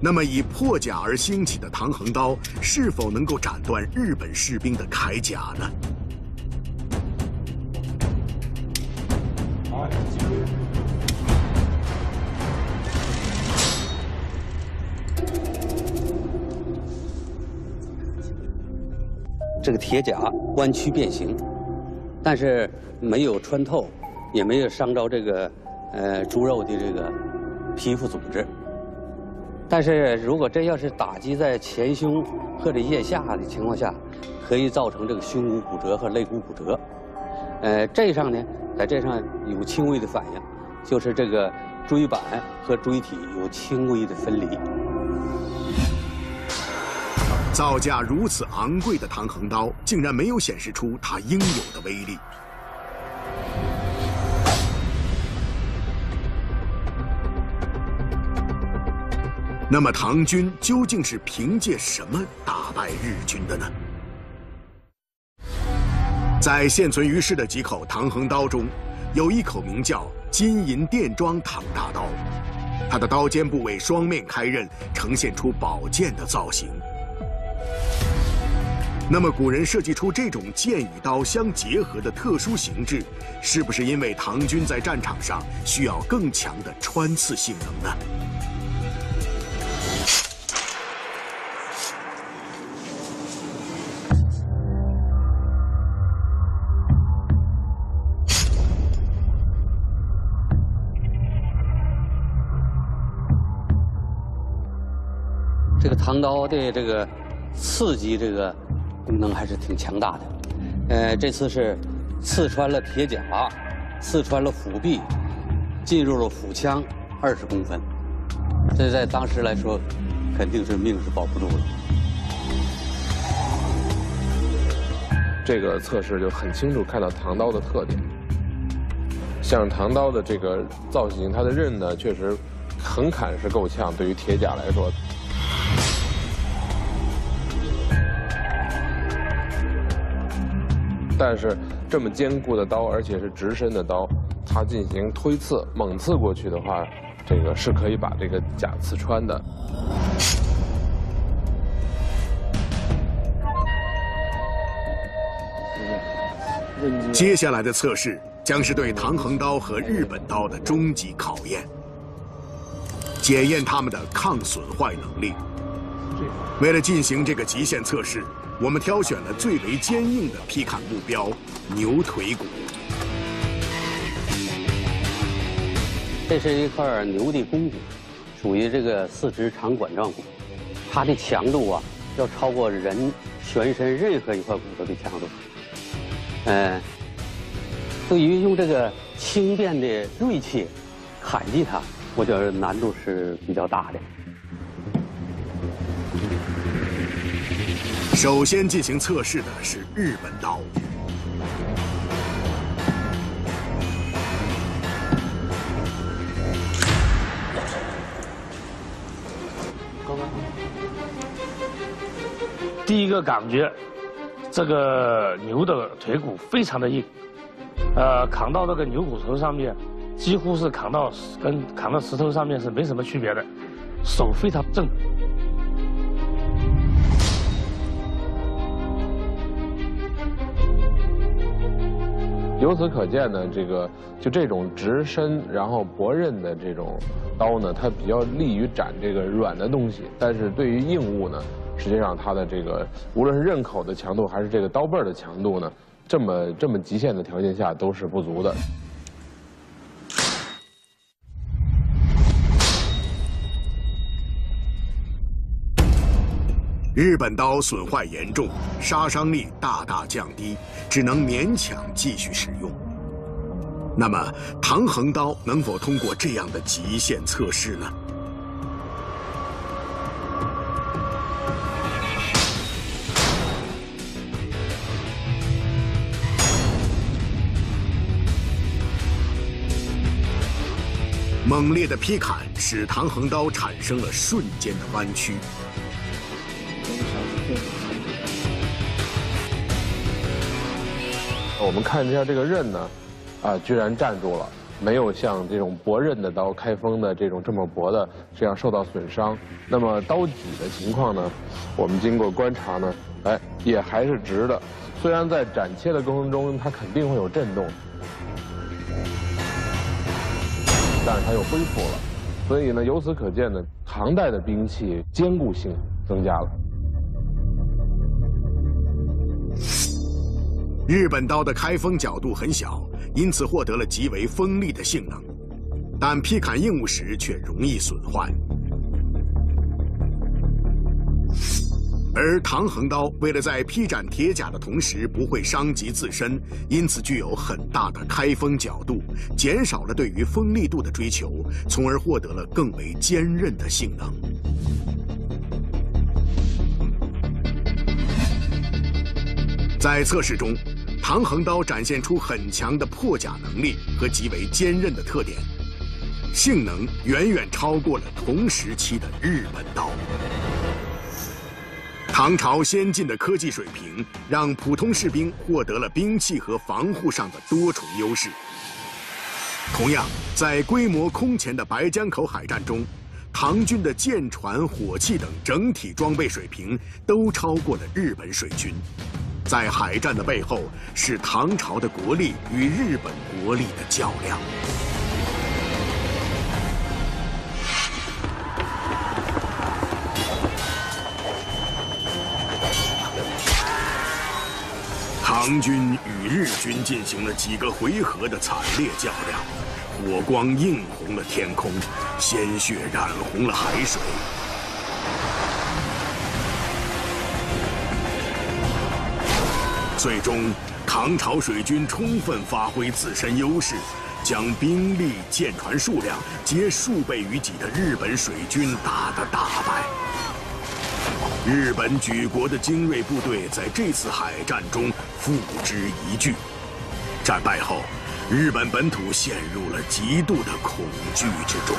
那么，以破甲而兴起的唐横刀是否能够斩断日本士兵的铠甲呢？这个铁甲弯曲变形，但是没有穿透，也没有伤着这个呃猪肉的这个皮肤组织。 但是如果真要是打击在前胸或者腋下的情况下，可以造成这个胸骨骨折和肋骨骨折。呃，这上呢，在这上有轻微的反应，就是这个椎板和椎体有轻微的分离。造价如此昂贵的唐横刀，竟然没有显示出它应有的威力。 那么唐军究竟是凭借什么打败日军的呢？在现存于世的几口唐横刀中，有一口名叫金银钿装唐大刀，它的刀尖部位双面开刃，呈现出宝剑的造型。那么古人设计出这种剑与刀相结合的特殊形制，是不是因为唐军在战场上需要更强的穿刺性能呢？ 这个唐刀的这个刺激这个功能还是挺强大的，呃，这次是刺穿了铁甲，刺穿了腹壁，进入了腹腔二十公分，这在当时来说，肯定是命是保不住了。这个测试就很清楚看到唐刀的特点，像唐刀的这个造型，它的刃呢确实横砍是够呛，对于铁甲来说。 但是这么坚固的刀，而且是直身的刀，它进行推刺、猛刺过去的话，这个是可以把这个甲刺穿的。接下来的测试将是对唐横刀和日本刀的终极考验，检验它们的抗损坏能力。为了进行这个极限测试，我们挑选了最为坚硬的劈砍目标——牛腿骨。这是一块牛的肱骨，属于这个四肢长管状骨，它的强度啊，要超过人全身任何一块骨头的强度。 嗯，对于用这个轻便的锐器砍击它，我觉得难度是比较大的。首先进行测试的是日本刀，第一个感觉。 这个牛的腿骨非常的硬，呃，砍到那个牛骨头上面，几乎是砍到跟砍到石头上面是没什么区别的，手非常正。由此可见呢，这个就这种直身然后薄刃的这种刀呢，它比较利于斩这个软的东西，但是对于硬物呢。 实际上，它的这个无论是刃口的强度还是这个刀背的强度呢，这么这么极限的条件下都是不足的。日本刀损坏严重，杀伤力大大降低，只能勉强继续使用。那么，唐横刀能否通过这样的极限测试呢？ 猛烈的劈砍使唐横刀产生了瞬间的弯曲。我们看一下这个刃呢，啊，居然站住了，没有像这种薄刃的刀开封的这种这么薄的这样受到损伤。那么刀脊的情况呢，我们经过观察呢，哎，也还是直的。虽然在斩切的过程中，它肯定会有震动。 但是它又恢复了，所以呢，由此可见呢，唐代的兵器坚固性增加了。日本刀的开锋角度很小，因此获得了极为锋利的性能，但劈砍硬物时却容易损坏。而唐横刀为了在劈斩铁甲的同时不会伤及自身，因此具有很大的开锋角度，减少了对于锋利度的追求，从而获得了更为坚韧的性能。在测试中，唐横刀展现出很强的破甲能力和极为坚韧的特点，性能远远超过了同时期的日本刀。 唐朝先进的科技水平，让普通士兵获得了兵器和防护上的多重优势。同样，在规模空前的白江口海战中，唐军的舰船、火器等整体装备水平都超过了日本水军。在海战的背后，是唐朝的国力与日本国力的较量。 唐军与日军进行了几个回合的惨烈较量，火光映红了天空，鲜血染红了海水。最终，唐朝水军充分发挥自身优势，将兵力、舰船数量皆数倍于己的日本水军打得大败。 日本举国的精锐部队在这次海战中付之一炬。战败后，日本本土陷入了极度的恐惧之中。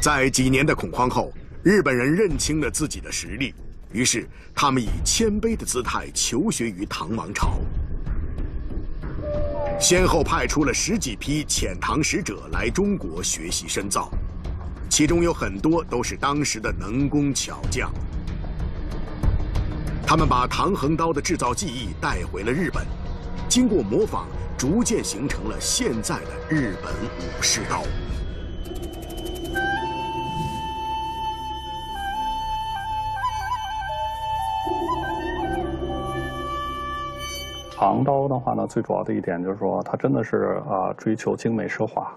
在几年的恐慌后，日本人认清了自己的实力，于是他们以谦卑的姿态求学于唐王朝。 先后派出了十几批遣唐使者来中国学习深造，其中有很多都是当时的能工巧匠。他们把唐横刀的制造技艺带回了日本，经过模仿，逐渐形成了现在的日本武士刀。 唐刀的话呢，最主要的一点就是说，它真的是啊、呃、追求精美奢华，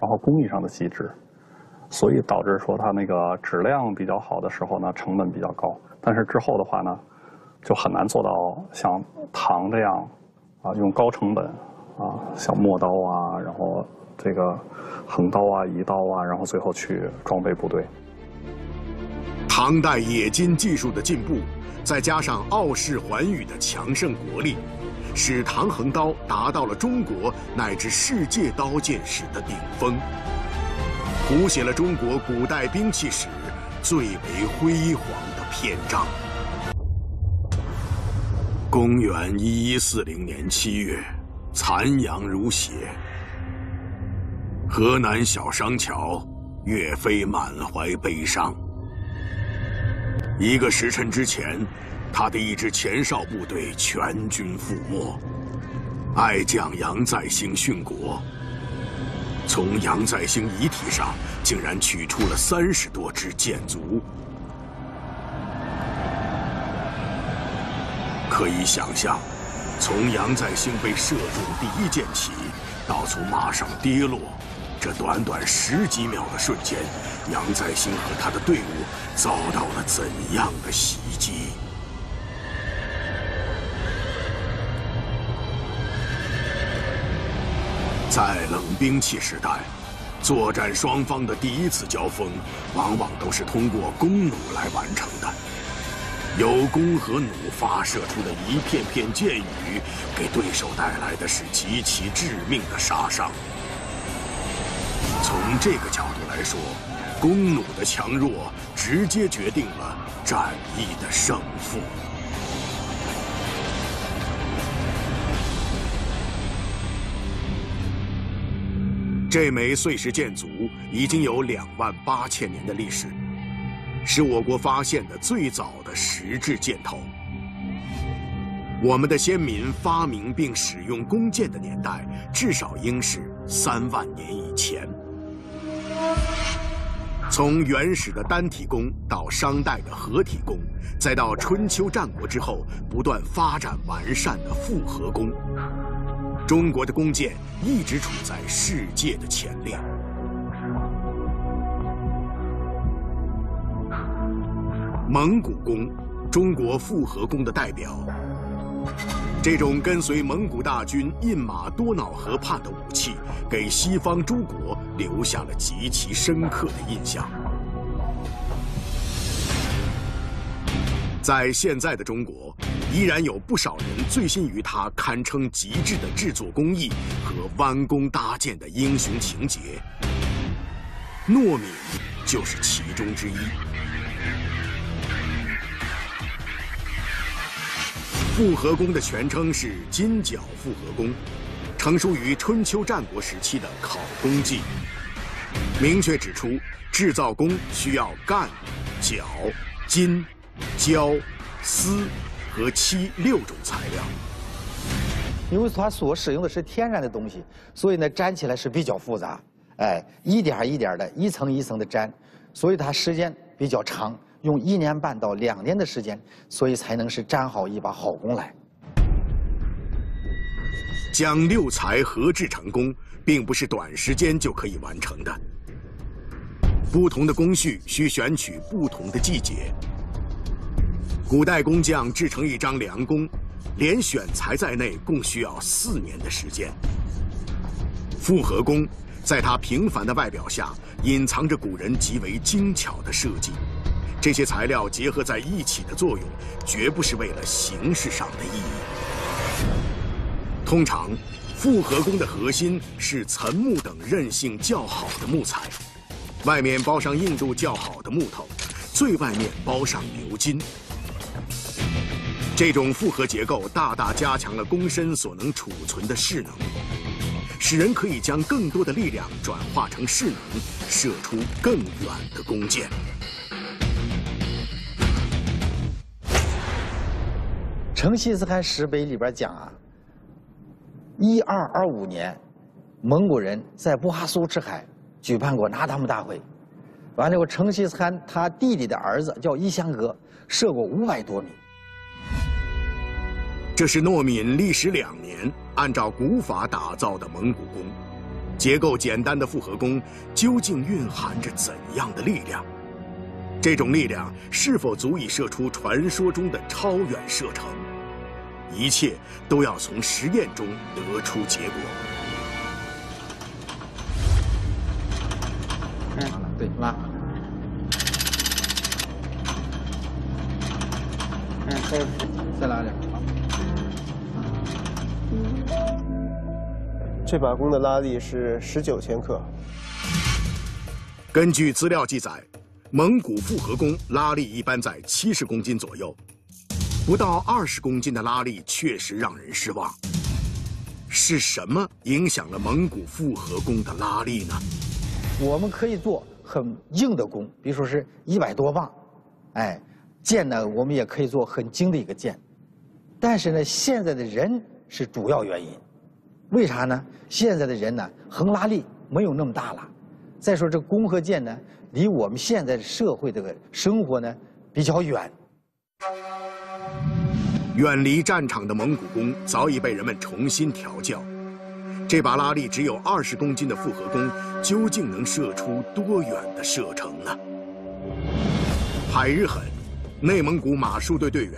然后工艺上的极致，所以导致说它那个质量比较好的时候呢，成本比较高。但是之后的话呢，就很难做到像唐这样啊、呃，用高成本啊，像陌刀啊，然后这个横刀啊、移刀啊，然后最后去装备部队。唐代冶金技术的进步，再加上傲世寰宇的强盛国力。 使唐横刀达到了中国乃至世界刀剑史的顶峰，谱写了中国古代兵器史最为辉煌的篇章。公元一一四零年七月，残阳如血，河南小商桥，岳飞满怀悲伤。一个时辰之前。 他的一支前哨部队全军覆没，爱将杨再兴殉国。从杨再兴遗体上竟然取出了三十多支箭卒，可以想象，从杨再兴被射中第一箭起，到从马上跌落，这短短十几秒的瞬间，杨再兴和他的队伍遭到了怎样的袭击？ 在冷兵器时代，作战双方的第一次交锋，往往都是通过弓弩来完成的。由弓和弩发射出的一片片箭雨，给对手带来的是极其致命的杀伤。从这个角度来说，弓弩的强弱直接决定了战役的胜负。 这枚碎石箭卒已经有两万八千年的历史，是我国发现的最早的石制箭头。我们的先民发明并使用弓箭的年代，至少应是三万年以前。从原始的单体弓到商代的合体弓，再到春秋战国之后不断发展完善的复合弓。 中国的弓箭一直处在世界的前列。蒙古弓，中国复合弓的代表。这种跟随蒙古大军印马多瑙河畔的武器，给西方诸国留下了极其深刻的印象。在现在的中国。 依然有不少人醉心于它堪称极致的制作工艺和弯弓搭箭的英雄情节，糯米就是其中之一。复合弓的全称是金角复合弓，成书于春秋战国时期的考工记，明确指出制造弓需要干、角、金、胶、丝。 和漆六种材料，因为它所使用的是天然的东西，所以呢粘起来是比较复杂，哎，一点一点的，一层一层的粘，所以它时间比较长，用一年半到两年的时间，所以才能是粘好一把好弓来。将六材合制成功，并不是短时间就可以完成的，不同的工序需选取不同的季节。 古代工匠制成一张良弓，连选材在内共需要四年的时间。复合弓，在它平凡的外表下，隐藏着古人极为精巧的设计。这些材料结合在一起的作用，绝不是为了形式上的意义。通常，复合弓的核心是岑木等韧性较好的木材，外面包上硬度较好的木头，最外面包上鎏金。 这种复合结构大大加强了弓身所能储存的势能，使人可以将更多的力量转化成势能，射出更远的弓箭。成吉思汗石碑里边讲啊，一二二五年，蒙古人在布哈苏之海举办过拿达姆大会，完了以后，成吉思汗他弟弟的儿子叫伊香格，射过五百多米。 这是诺敏历时两年按照古法打造的蒙古弓，结构简单的复合弓究竟蕴含着怎样的力量？这种力量是否足以射出传说中的超远射程？一切都要从实验中得出结果。嗯，对，拉。嗯，再再拉点。 这把弓的拉力是十九千克。根据资料记载，蒙古复合弓拉力一般在七十公斤左右，不到二十公斤的拉力确实让人失望。是什么影响了蒙古复合弓的拉力呢？我们可以做很硬的弓，比如说是一百多磅，哎，箭呢我们也可以做很精的一个箭，但是呢，现在的人是主要原因。 为啥呢？现在的人呢，横拉力没有那么大了。再说这弓和箭呢，离我们现在社会这个生活呢比较远。远离战场的蒙古弓早已被人们重新调教。这把拉力只有二十公斤的复合弓，究竟能射出多远的射程呢？海日狠，内蒙古马术队队员。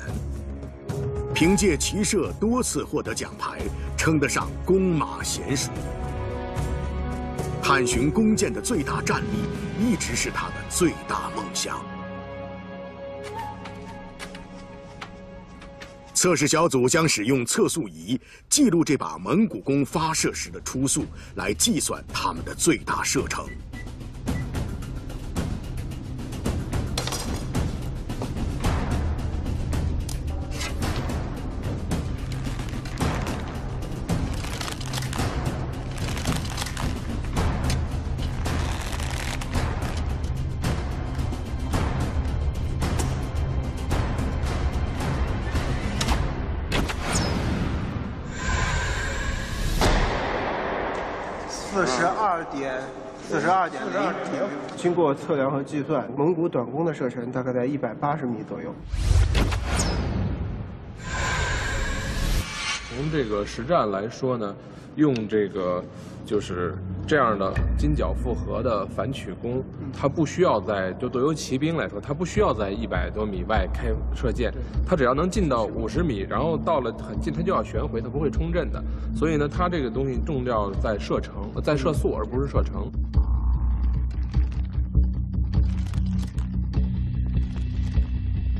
凭借骑射多次获得奖牌，称得上弓马娴熟。探寻弓箭的最大战力，一直是他的最大梦想。测试小组将使用测速仪记录这把蒙古弓发射时的初速，来计算它们的最大射程。 经过测量和计算，蒙古短弓的射程大概在一百八十米左右。从这个实战来说呢，用这个就是这样的金角复合的反曲弓，它不需要在就对于骑兵来说，它不需要在一百多米外开射箭，它只要能进到五十米，然后到了很近，它就要旋回，它不会冲阵的。所以呢，它这个东西重要在射程，在射速，而不是射程。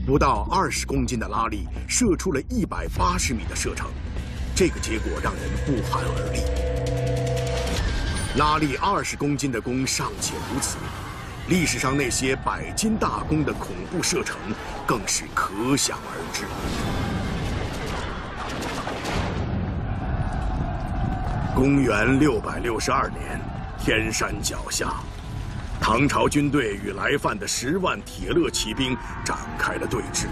不到二十公斤的拉力射出了一百八十米的射程，这个结果让人不寒而栗。拉力二十公斤的弓尚且如此，历史上那些百斤大弓的恐怖射程更是可想而知。公元六百六十二年，天山脚下。 唐朝军队与来犯的十万铁勒骑兵展开了对峙。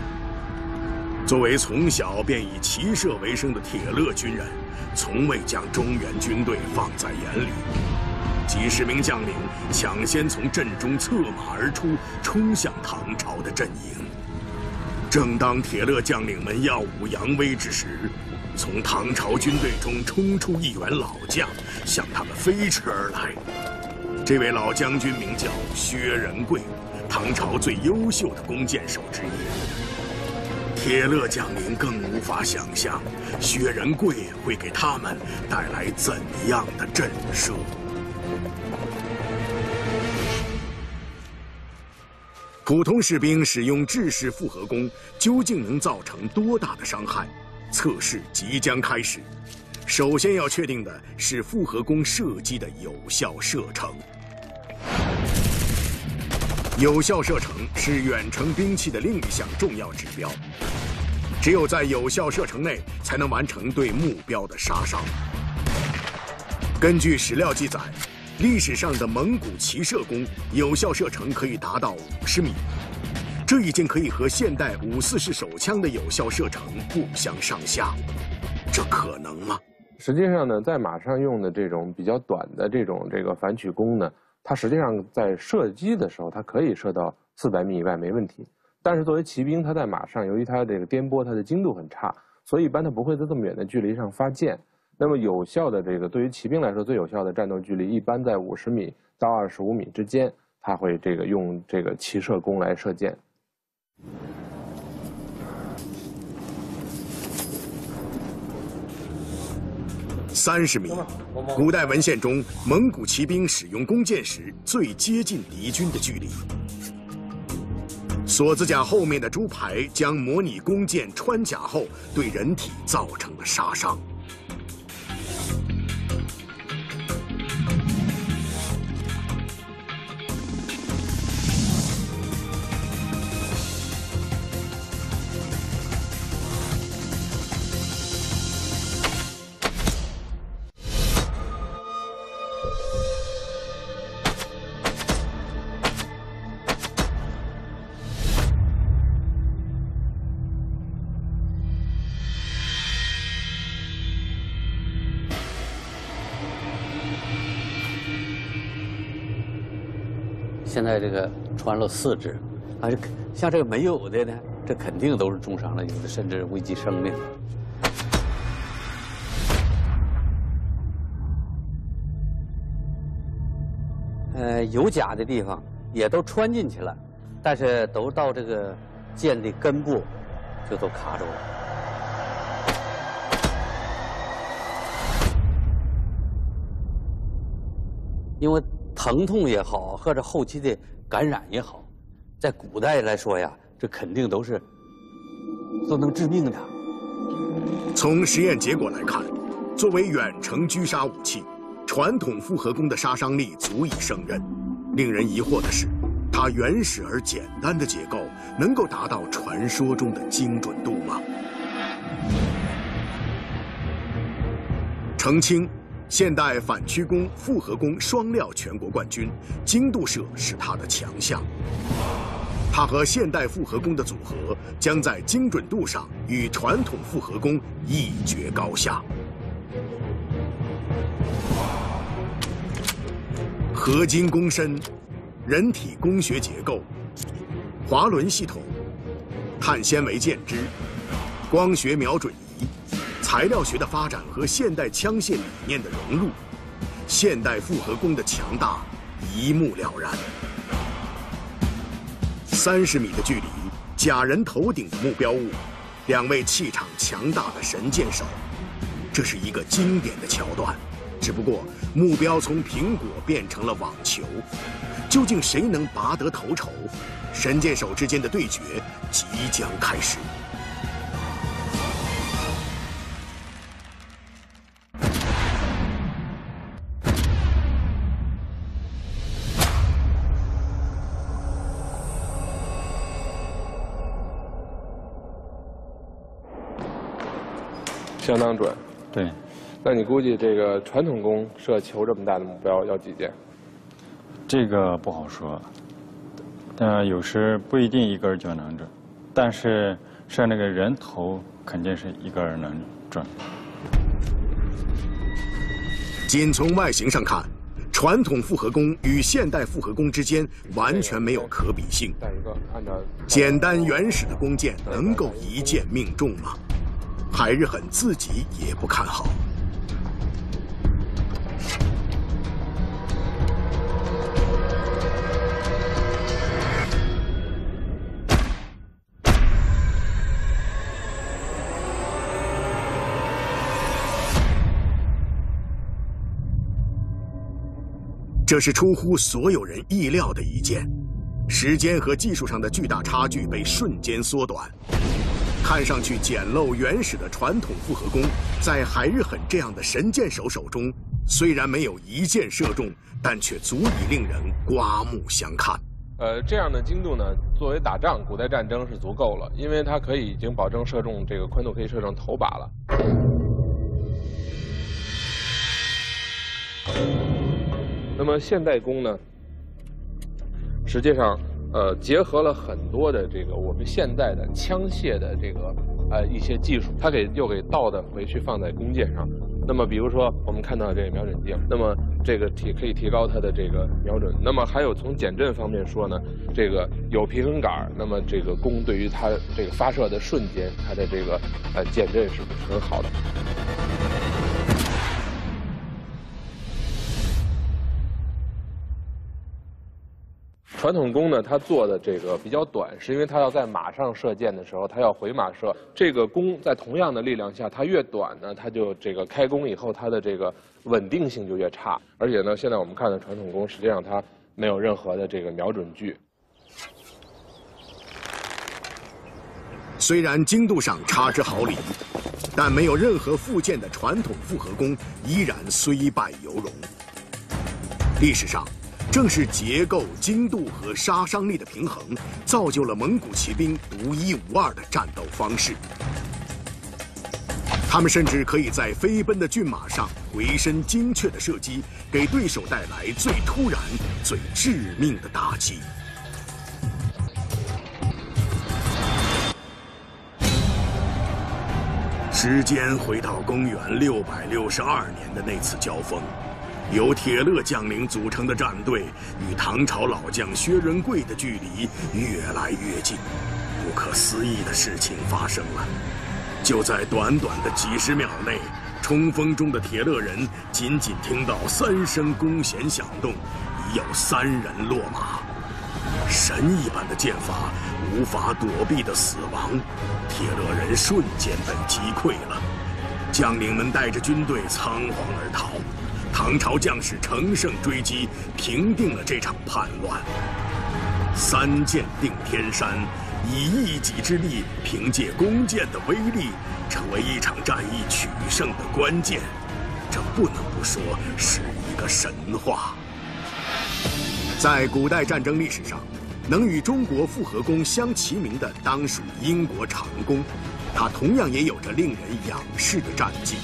作为从小便以骑射为生的铁勒军人，从未将中原军队放在眼里。几十名将领抢先从阵中策马而出，冲向唐朝的阵营。正当铁勒将领们耀武扬威之时，从唐朝军队中冲出一员老将，向他们飞驰而来。 这位老将军名叫薛仁贵，唐朝最优秀的弓箭手之一。铁勒将领更无法想象，薛仁贵会给他们带来怎样的震慑。普通士兵使用制式复合弓，究竟能造成多大的伤害？测试即将开始，首先要确定的是复合弓射击的有效射程。 有效射程是远程兵器的另一项重要指标，只有在有效射程内，才能完成对目标的杀伤。根据史料记载，历史上的蒙古骑射弓有效射程可以达到五十米，这已经可以和现代五四式手枪的有效射程不相上下，这可能吗？实际上呢，在马上用的这种比较短的这种这个反曲弓呢，它实际上在射击的时候，它可以射到四百米以外没问题。但是作为骑兵，它在马上由于它这个颠簸，它的精度很差，所以一般它不会在这么远的距离上发箭。 那么有效的这个对于骑兵来说最有效的战斗距离，一般在五十米到二十五米之间，他会这个用这个骑射弓来射箭。三十米，古代文献中蒙古骑兵使用弓箭时最接近敌军的距离。锁子甲后面的猪排将模拟弓箭穿甲后对人体造成了杀伤。 现在这个穿了四只，啊，像这个没有的呢，这肯定都是重伤了，有的甚至危及生命。呃，有甲的地方也都穿进去了，但是都到这个箭的根部，就都卡住了。 因为疼痛也好，或者后期的感染也好，在古代来说呀，这肯定都是都能致命的。从实验结果来看，作为远程狙杀武器，传统复合弓的杀伤力足以胜任。令人疑惑的是，它原始而简单的结构能够达到传说中的精准度吗？澄清。 现代反曲弓、复合弓双料全国冠军，精度射是它的强项。它和现代复合弓的组合将在精准度上与传统复合弓一决高下。合金弓身、人体工学结构、滑轮系统、碳纤维箭支、光学瞄准仪。 材料学的发展和现代枪械理念的融入，现代复合弓的强大一目了然。三十米的距离，假人头顶的目标物，两位气场强大的神箭手，这是一个经典的桥段。只不过目标从苹果变成了网球，究竟谁能拔得头筹？神箭手之间的对决即将开始。 相当准，对。那你估计这个传统弓射球这么大的目标要几箭？这个不好说，呃，有时不一定一根就能准，但是射那个人头肯定是一根能准。仅从外形上看，传统复合弓与现代复合弓之间完全没有可比性。简单原始的弓箭能够一箭命中吗？ 海日狠自己也不看好。这是出乎所有人意料的一箭，时间和技术上的巨大差距被瞬间缩短。 看上去简陋原始的传统复合弓，在海日狠这样的神箭手手中，虽然没有一箭射中，但却足以令人刮目相看。呃，这样的精度呢，作为打仗，古代战争是足够了，因为它可以已经保证射中这个宽度，可以射中头靶了。那么现代工呢，实际上呃结合了很多的这个我们现代的枪械的这个呃一些技术，它给又给倒的回去放在弓箭上。那么比如说我们看到这个瞄准镜，那么这个提可以提高它的这个瞄准。那么还有从减震方面说呢，这个有平衡杆，那么这个弓对于它这个发射的瞬间，它的这个呃减震是很好的。 传统弓呢，它做的这个比较短，是因为它要在马上射箭的时候，它要回马射。这个弓在同样的力量下，它越短呢，它就这个开弓以后，它的这个稳定性就越差。而且呢，现在我们看的传统弓，实际上它没有任何的这个瞄准具。虽然精度上差之毫厘，但没有任何附件的传统复合弓依然虽败犹荣。历史上。 正是结构、精度和杀伤力的平衡，造就了蒙古骑兵独一无二的战斗方式。他们甚至可以在飞奔的骏马上回身精确的射击，给对手带来最突然、最致命的打击。时间回到公元六百六十二年的那次交锋。 由铁勒将领组成的战队与唐朝老将薛仁贵的距离越来越近，不可思议的事情发生了。就在短短的几十秒内，冲锋中的铁勒人仅仅听到三声弓弦响动，已有三人落马。神一般的剑法无法躲避的死亡，铁勒人瞬间被击溃了。将领们带着军队仓皇而逃。 唐朝将士乘胜追击，平定了这场叛乱。三箭定天山，以一己之力，凭借弓箭的威力，成为一场战役取胜的关键。这不能不说是一个神话。在古代战争历史上，能与中国复合弓相齐名的，当属英国长弓，它同样也有着令人仰视的战绩。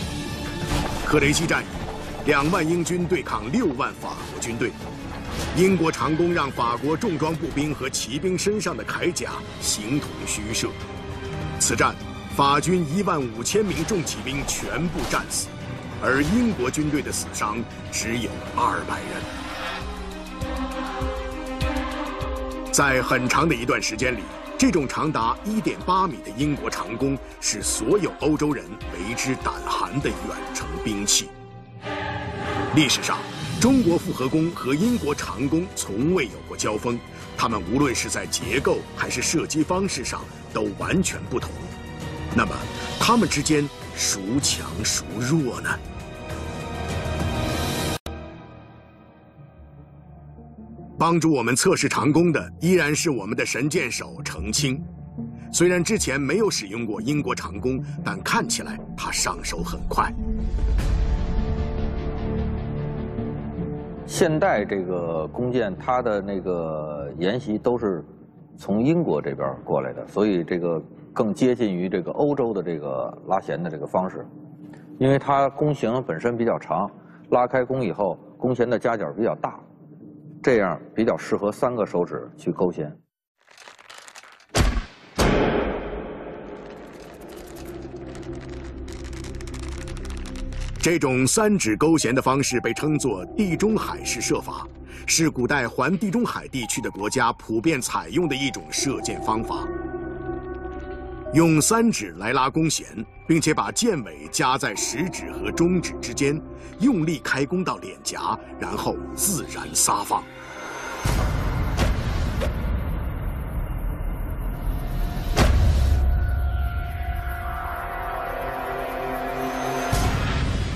科雷西战役。 两万英军对抗六万法国军队，英国长弓让法国重装步兵和骑兵身上的铠甲形同虚设。此战，法军一万五千名重骑兵全部战死，而英国军队的死伤只有二百人。在很长的一段时间里，这种长达 一点八 米的英国长弓是所有欧洲人为之胆寒的远程兵器。 历史上，中国复合弓和英国长弓从未有过交锋，它们无论是在结构还是射击方式上都完全不同。那么，它们之间孰强孰弱呢？帮助我们测试长弓的依然是我们的神箭手程青。虽然之前没有使用过英国长弓，但看起来他上手很快。 现代这个弓箭，它的那个沿袭都是从英国这边过来的，所以这个更接近于这个欧洲的这个拉弦的这个方式，因为它弓形本身比较长，拉开弓以后，弓弦的夹角比较大，这样比较适合三个手指去勾弦。这种三指勾弦的方式被称作地中海式射法，是古代环地中海地区的国家普遍采用的一种射箭方法。用三指来拉弓弦，并且把箭尾夹在食指和中指之间，用力开弓到脸颊，然后自然撒放。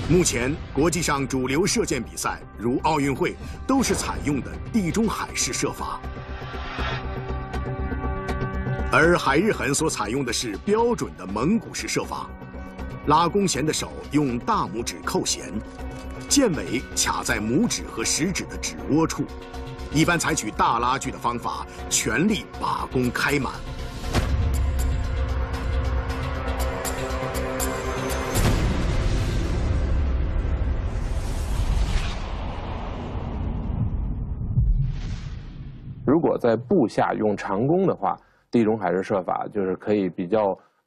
目前，国际上主流射箭比赛，如奥运会，都是采用的地中海式射法，而海日痕所采用的是标准的蒙古式射法。拉弓弦的手用大拇指扣弦，箭尾卡在拇指和食指的指窝处，一般采取大拉锯的方法，全力把弓开满。如果在部下用长弓的话，地中海式射法就是可以比较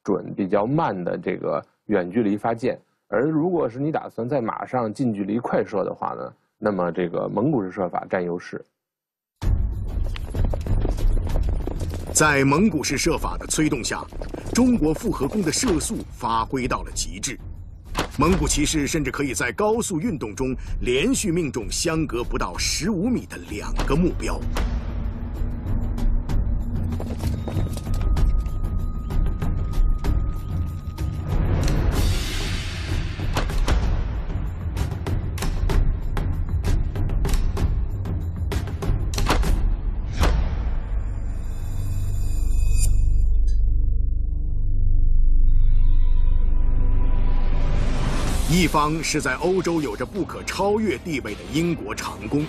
准、比较慢的这个远距离发箭；而如果是你打算在马上近距离快射的话呢，那么这个蒙古式射法占优势。在蒙古式射法的催动下，中国复合弓的射速发挥到了极致。 蒙古骑士甚至可以在高速运动中连续命中相隔不到十五米的两个目标。一方是在欧洲有着不可超越地位的英国长弓，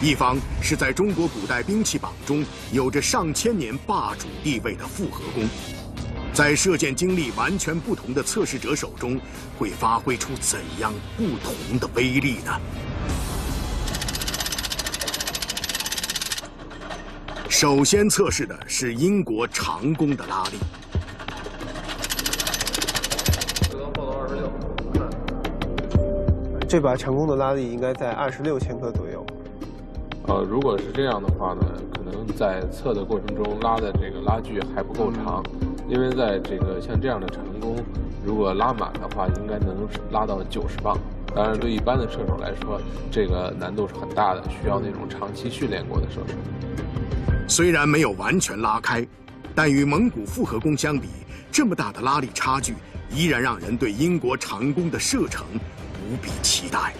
一方是在中国古代兵器榜中有着上千年霸主地位的复合弓，在射箭经历完全不同的测试者手中，会发挥出怎样不同的威力呢？首先测试的是英国长弓的拉力。 这把长弓的拉力应该在二十六千克左右。呃，如果是这样的话呢，可能在测的过程中拉的这个拉距还不够长，因为在这个像这样的长弓，如果拉满的话，应该能拉到九十磅。当然，对一般的射手来说，这个难度是很大的，需要那种长期训练过的射手。虽然没有完全拉开，但与蒙古复合弓相比，这么大的拉力差距，依然让人对英国长弓的射程 无比期待。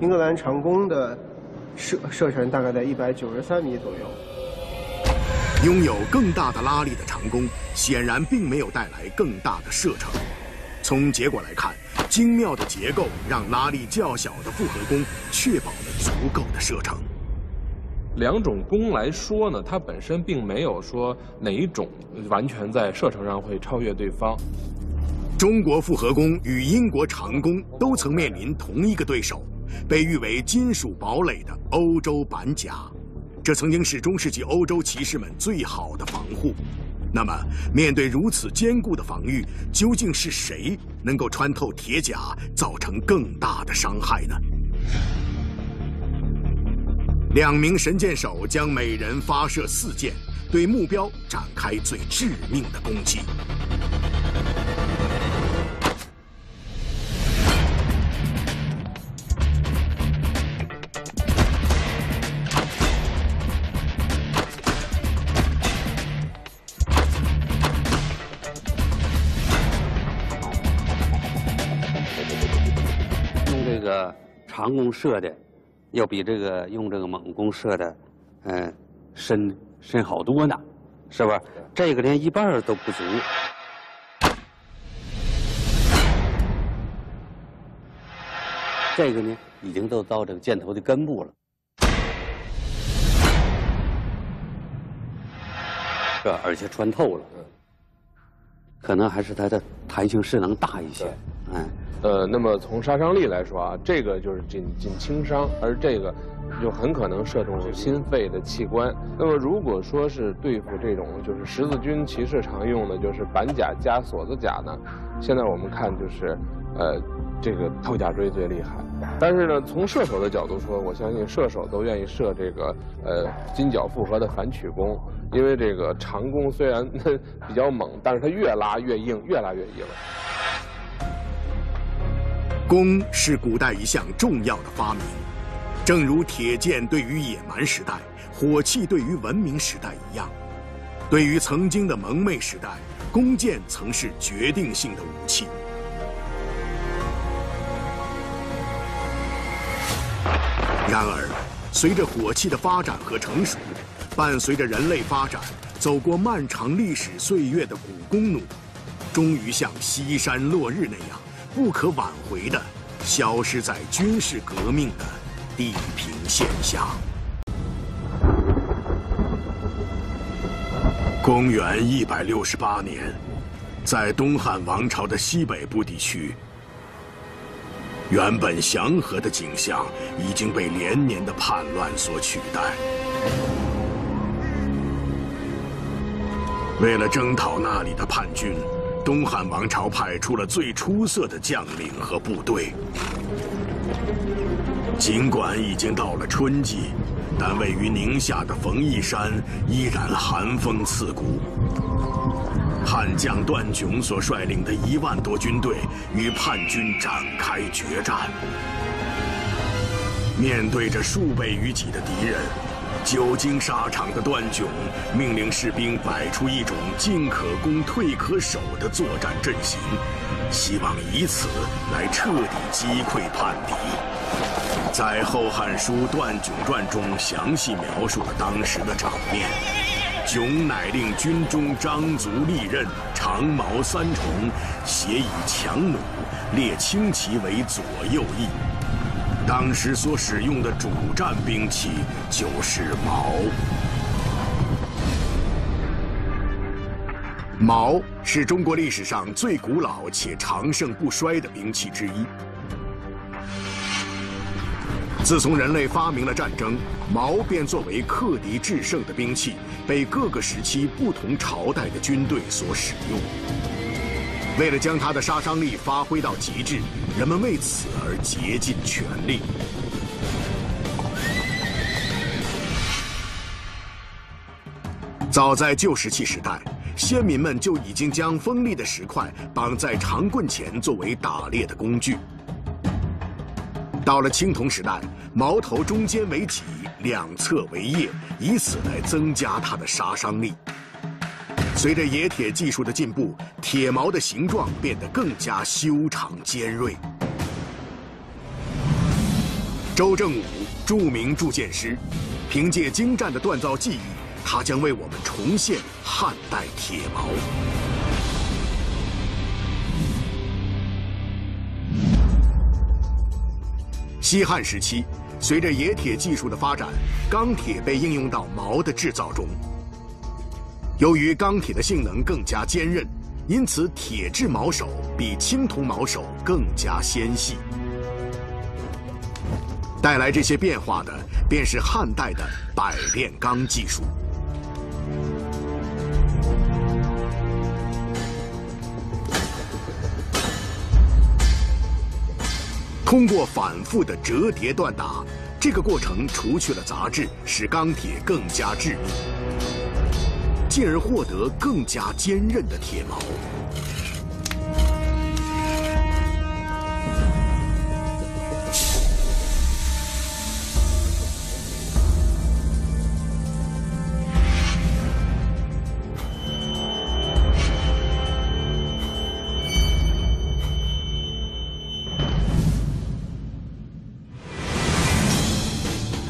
英格兰长弓的射射程大概在一百九十三米左右。拥有更大的拉力的长弓，显然并没有带来更大的射程。 从结果来看，精妙的结构让拉力较小的复合弓确保了足够的射程。两种弓来说呢，它本身并没有说哪一种完全在射程上会超越对方。中国复合弓与英国长弓都曾面临同一个对手，被誉为金属堡垒的欧洲板甲，这曾经是中世纪欧洲骑士们最好的防护。 那么，面对如此坚固的防御，究竟是谁能够穿透铁甲，造成更大的伤害呢？两名神箭手将每人发射四箭，对目标展开最致命的攻击。长弓射的，要比这个用这个猛弓射的，嗯、呃，深深好多呢，是不是？这个连一半都不足。这个呢，已经都到这个箭头的根部了，是吧？而且穿透了，可能还是它的弹性势能大一些，嗯。 呃，那么从杀伤力来说啊，这个就是仅仅轻伤，而这个就很可能射中心肺的器官。那么如果说是对付这种就是十字军骑士常用的就是板甲加锁子甲呢，现在我们看就是呃这个透甲锥最厉害。但是呢，从射手的角度说，我相信射手都愿意射这个呃金角复合的反曲弓，因为这个长弓虽然比较猛，但是它越拉越硬，越拉越硬。 弓是古代一项重要的发明，正如铁剑对于野蛮时代、火器对于文明时代一样，对于曾经的蒙昧时代，弓箭曾是决定性的武器。然而，随着火器的发展和成熟，伴随着人类发展，走过漫长历史岁月的古弓弩，终于像西山落日那样 不可挽回的消失在军事革命的地平线下。公元一百六十八年，在东汉王朝的西北部地区，原本祥和的景象已经被连年的叛乱所取代。为了征讨那里的叛军，东汉王朝派出了最出色的将领和部队。尽管已经到了春季， 但位于宁夏的冯翊山依然寒风刺骨。悍将段炯所率领的一万多军队与叛军展开决战。面对着数倍于己的敌人，久经沙场的段炯命令士兵摆出一种进可攻、退可守的作战阵型，希望以此来彻底击溃叛敌。 在《后汉书·段炯传》中详细描述了当时的场面。炯乃令军中张足利刃、长矛三重，携以强弩，列轻骑为左右翼。当时所使用的主战兵器就是矛。矛是中国历史上最古老且长盛不衰的兵器之一。 自从人类发明了战争，矛便作为克敌制胜的兵器，被各个时期不同朝代的军队所使用。为了将它的杀伤力发挥到极致，人们为此而竭尽全力。早在旧石器时代，先民们就已经将锋利的石块绑在长棍前作为打猎的工具。 到了青铜时代，矛头中间为戟，两侧为叶，以此来增加它的杀伤力。随着冶铁技术的进步，铁矛的形状变得更加修长尖锐。周正武，著名铸剑师，凭借精湛的锻造技艺，他将为我们重现汉代铁矛。 西汉时期，随着冶铁技术的发展，钢铁被应用到矛的制造中。由于钢铁的性能更加坚韧，因此铁制矛手比青铜矛手更加纤细。带来这些变化的，便是汉代的百炼钢技术。 通过反复的折叠锻打，这个过程除去了杂质，使钢铁更加致密，进而获得更加坚韧的铁矛。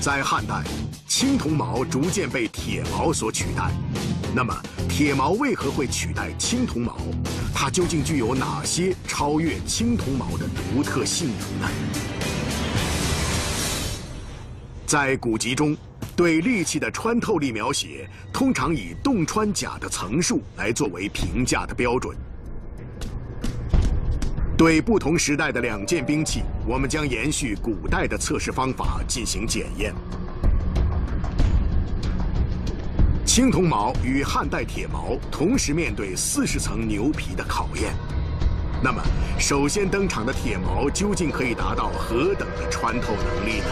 在汉代，青铜矛逐渐被铁矛所取代。那么，铁矛为何会取代青铜矛？它究竟具有哪些超越青铜矛的独特性能呢？在古籍中，对利器的穿透力描写通常以洞穿甲的层数来作为评价的标准。对不同时代的两件兵器， 我们将延续古代的测试方法进行检验。青铜矛与汉代铁矛同时面对四十层牛皮的考验，那么首先登场的铁矛究竟可以达到何等的穿透能力呢？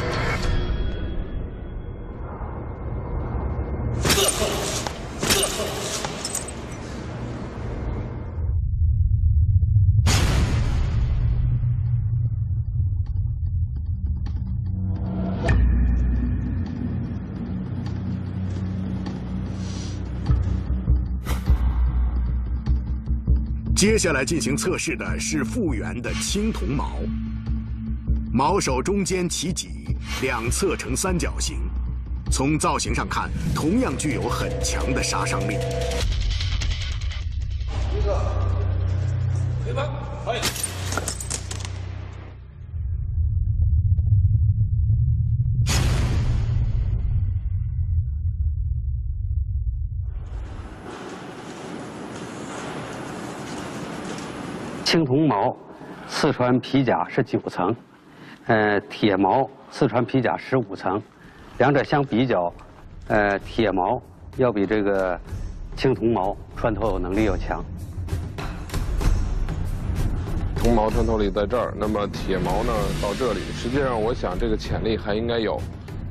接下来进行测试的是复原的青铜矛，矛手中间起戟，两侧呈三角形。从造型上看，同样具有很强的杀伤力。青铜矛、四川皮甲是九层，呃，铁矛、四川皮甲十五层，两者相比较，呃，铁矛要比这个青铜矛穿透能力要强。铜矛穿透力在这儿，那么铁矛呢到这里。实际上，我想这个潜力还应该有。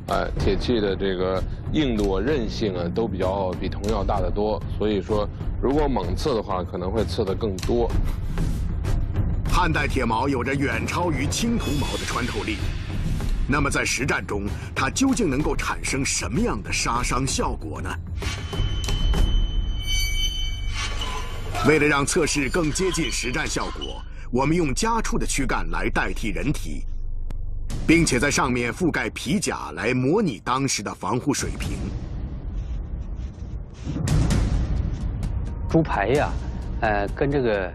哎，铁器的这个硬度啊、韧性啊，都比较比铜要大得多。所以说，如果猛刺的话，可能会刺得更多。汉代铁矛有着远超于青铜矛的穿透力，那么在实战中，它究竟能够产生什么样的杀伤效果呢？为了让测试更接近实战效果，我们用家畜的躯干来代替人体。 并且在上面覆盖皮甲，来模拟当时的防护水平。猪排呀、啊，呃，跟这个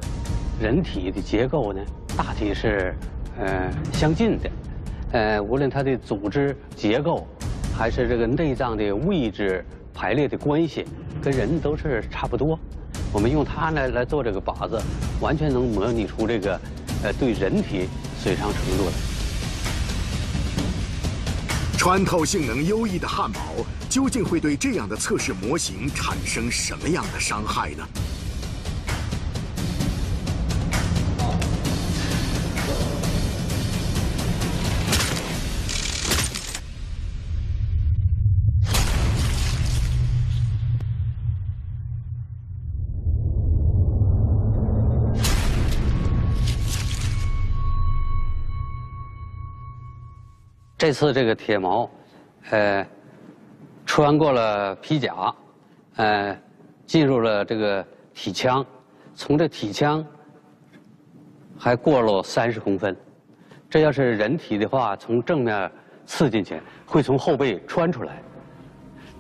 人体的结构呢，大体是呃相近的。呃，无论它的组织结构，还是这个内脏的位置排列的关系，跟人都是差不多。我们用它呢来做这个靶子，完全能模拟出这个呃对人体损伤程度来。 穿透性能优异的汉矛究竟会对这样的测试模型产生什么样的伤害呢？这次这个铁矛，呃，穿过了皮甲，呃，进入了这个体腔，从这体腔还过了三十公分。这要是人体的话，从正面刺进去，会从后背穿出来，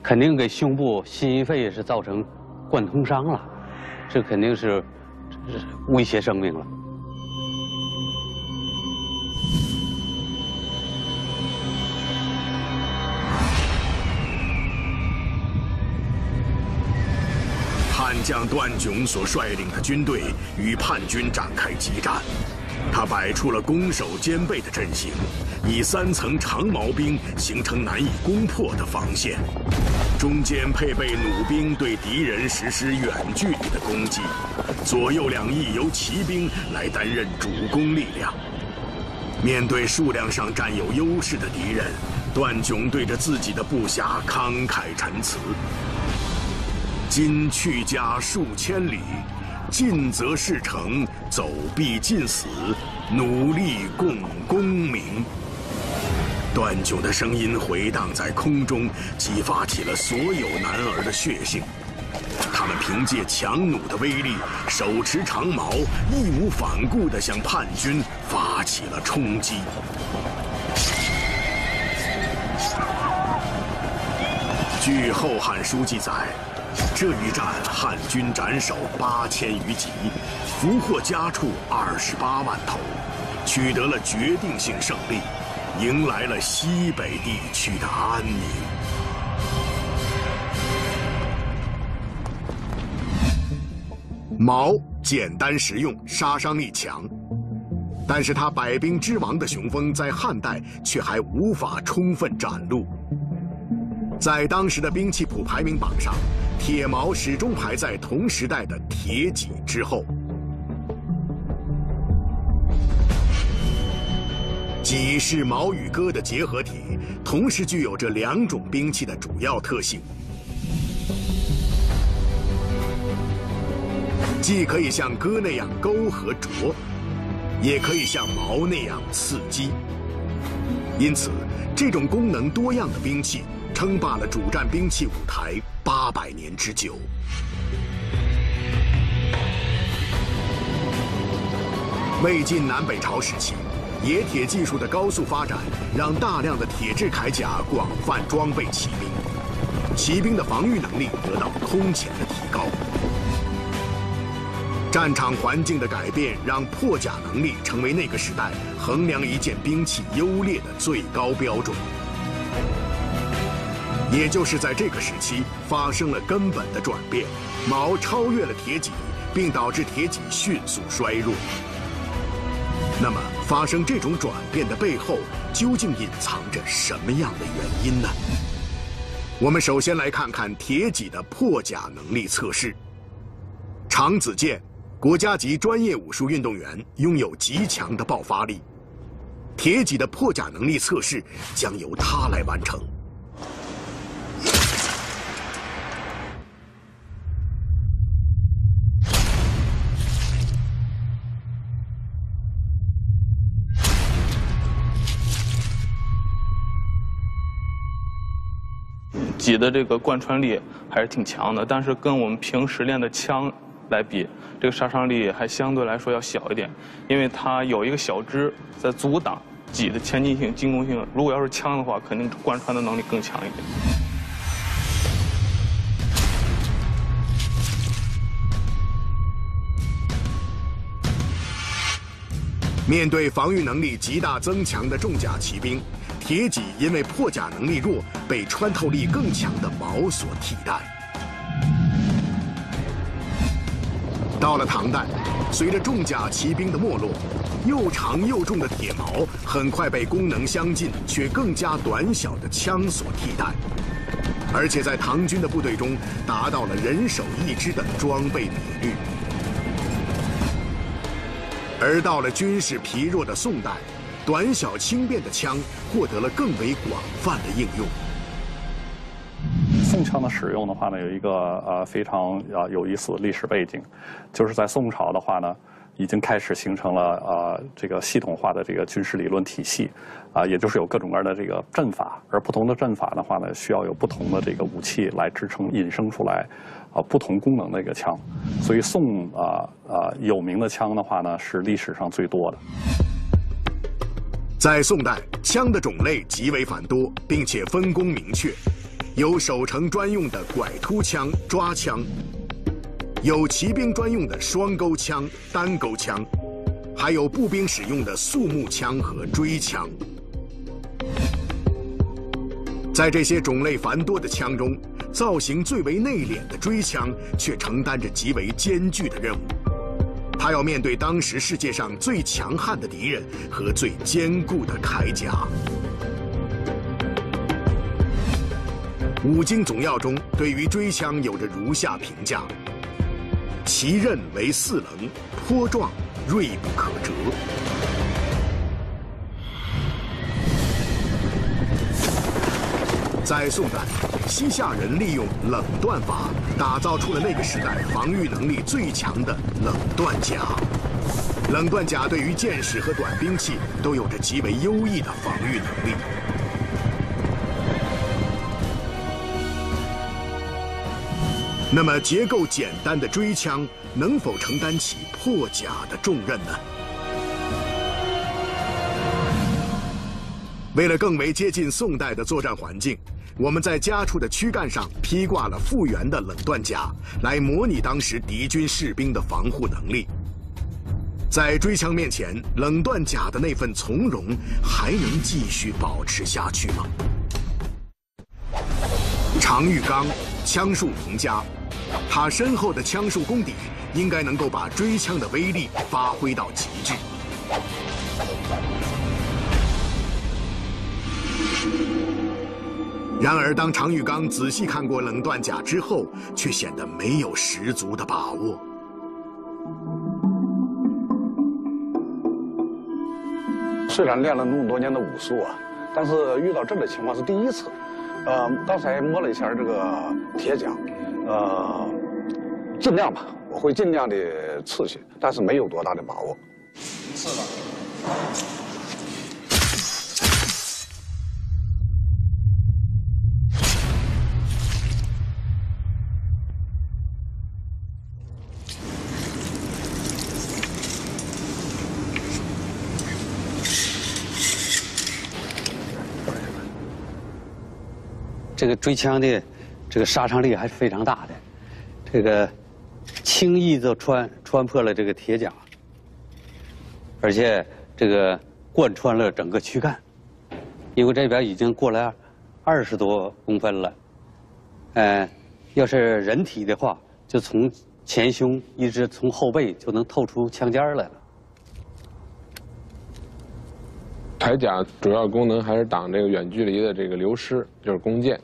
肯定给胸部、心肺是造成贯通伤了，这肯定是威胁生命了。 将段炯所率领的军队与叛军展开激战，他摆出了攻守兼备的阵型，以三层长矛兵形成难以攻破的防线，中间配备弩兵对敌人实施远距离的攻击，左右两翼由骑兵来担任主攻力量。面对数量上占有优势的敌人，段炯对着自己的部下慷慨陈词。 今去家数千里，进则事成，走必尽死，努力共功名。段炯的声音回荡在空中，激发起了所有男儿的血性。他们凭借强弩的威力，手持长矛，义无反顾地向叛军发起了冲击。 据《后汉书》记载，这一战汉军斩首八千余级，俘获家畜二十八万头，取得了决定性胜利，迎来了西北地区的安宁。矛简单实用，杀伤力强，但是它百兵之王的雄风在汉代却还无法充分展露。 在当时的兵器谱排名榜上，铁矛始终排在同时代的铁戟之后。戟是矛与戈的结合体，同时具有着两种兵器的主要特性，既可以像戈那样勾和啄，也可以像矛那样刺击。因此，这种功能多样的兵器 称霸了主战兵器舞台八百年之久。魏晋南北朝时期，冶铁技术的高速发展，让大量的铁制铠甲广泛装备骑兵，骑兵的防御能力得到空前的提高。战场环境的改变，让破甲能力成为那个时代衡量一件兵器优劣的最高标准。 也就是在这个时期发生了根本的转变，矛超越了铁戟，并导致铁戟迅速衰弱。那么，发生这种转变的背后，究竟隐藏着什么样的原因呢？我们首先来看看铁戟的破甲能力测试。常子健，国家级专业武术运动员，拥有极强的爆发力。铁戟的破甲能力测试将由他来完成。 戟的这个贯穿力还是挺强的，但是跟我们平时练的枪来比，这个杀伤力还相对来说要小一点，因为它有一个小支在阻挡戟的前进性、进攻性。如果要是枪的话，肯定贯穿的能力更强一点。 面对防御能力极大增强的重甲骑兵，铁戟因为破甲能力弱，被穿透力更强的矛所替代。到了唐代，随着重甲骑兵的没落，又长又重的铁矛很快被功能相近却更加短小的枪所替代，而且在唐军的部队中达到了人手一支的装备比率。 而到了军事疲弱的宋代，短小轻便的枪获得了更为广泛的应用。宋枪的使用的话呢，有一个呃非常呃有意思的历史背景，就是在宋朝的话呢，已经开始形成了呃这个系统化的这个军事理论体系，啊、呃，也就是有各种各样的这个阵法，而不同的阵法的话呢，需要有不同的这个武器来支撑引申出来。 啊，不同功能的一个枪，所以宋啊啊有名的枪的话呢，是历史上最多的。在宋代，枪的种类极为繁多，并且分工明确，有守城专用的拐突枪、抓枪，有骑兵专用的双钩枪、单钩枪，还有步兵使用的肃穆枪和锥枪。 在这些种类繁多的枪中，造型最为内敛的锥枪却承担着极为艰巨的任务。它要面对当时世界上最强悍的敌人和最坚固的铠甲。《武经总要》中对于锥枪有着如下评价：其刃为四棱，颇壮，锐不可折。 在宋代，西夏人利用冷锻法，打造出了那个时代防御能力最强的冷锻甲。冷锻甲对于箭矢和短兵器都有着极为优异的防御能力。那么，结构简单的锥枪能否承担起破甲的重任呢？ 为了更为接近宋代的作战环境，我们在家畜的躯干上披挂了复原的冷锻甲，来模拟当时敌军士兵的防护能力。在锥枪面前，冷锻甲的那份从容还能继续保持下去吗？常玉刚，枪术名家，他深厚的枪术功底应该能够把锥枪的威力发挥到极致。 然而，当常玉刚仔细看过冷锻甲之后，却显得没有十足的把握。虽然练了那么多年的武术啊，但是遇到这种情况是第一次。呃，刚才摸了一下这个铁甲，呃，尽量吧，我会尽量的刺去，但是没有多大的把握。刺吧。 这个锥枪的这个杀伤力还是非常大的，这个轻易的穿穿破了这个铁甲，而且这个贯穿了整个躯干，因为这边已经过来二十多公分了，呃，要是人体的话，就从前胸一直从后背就能透出枪尖来了。铠甲主要功能还是挡这个远距离的这个流失，就是弓箭。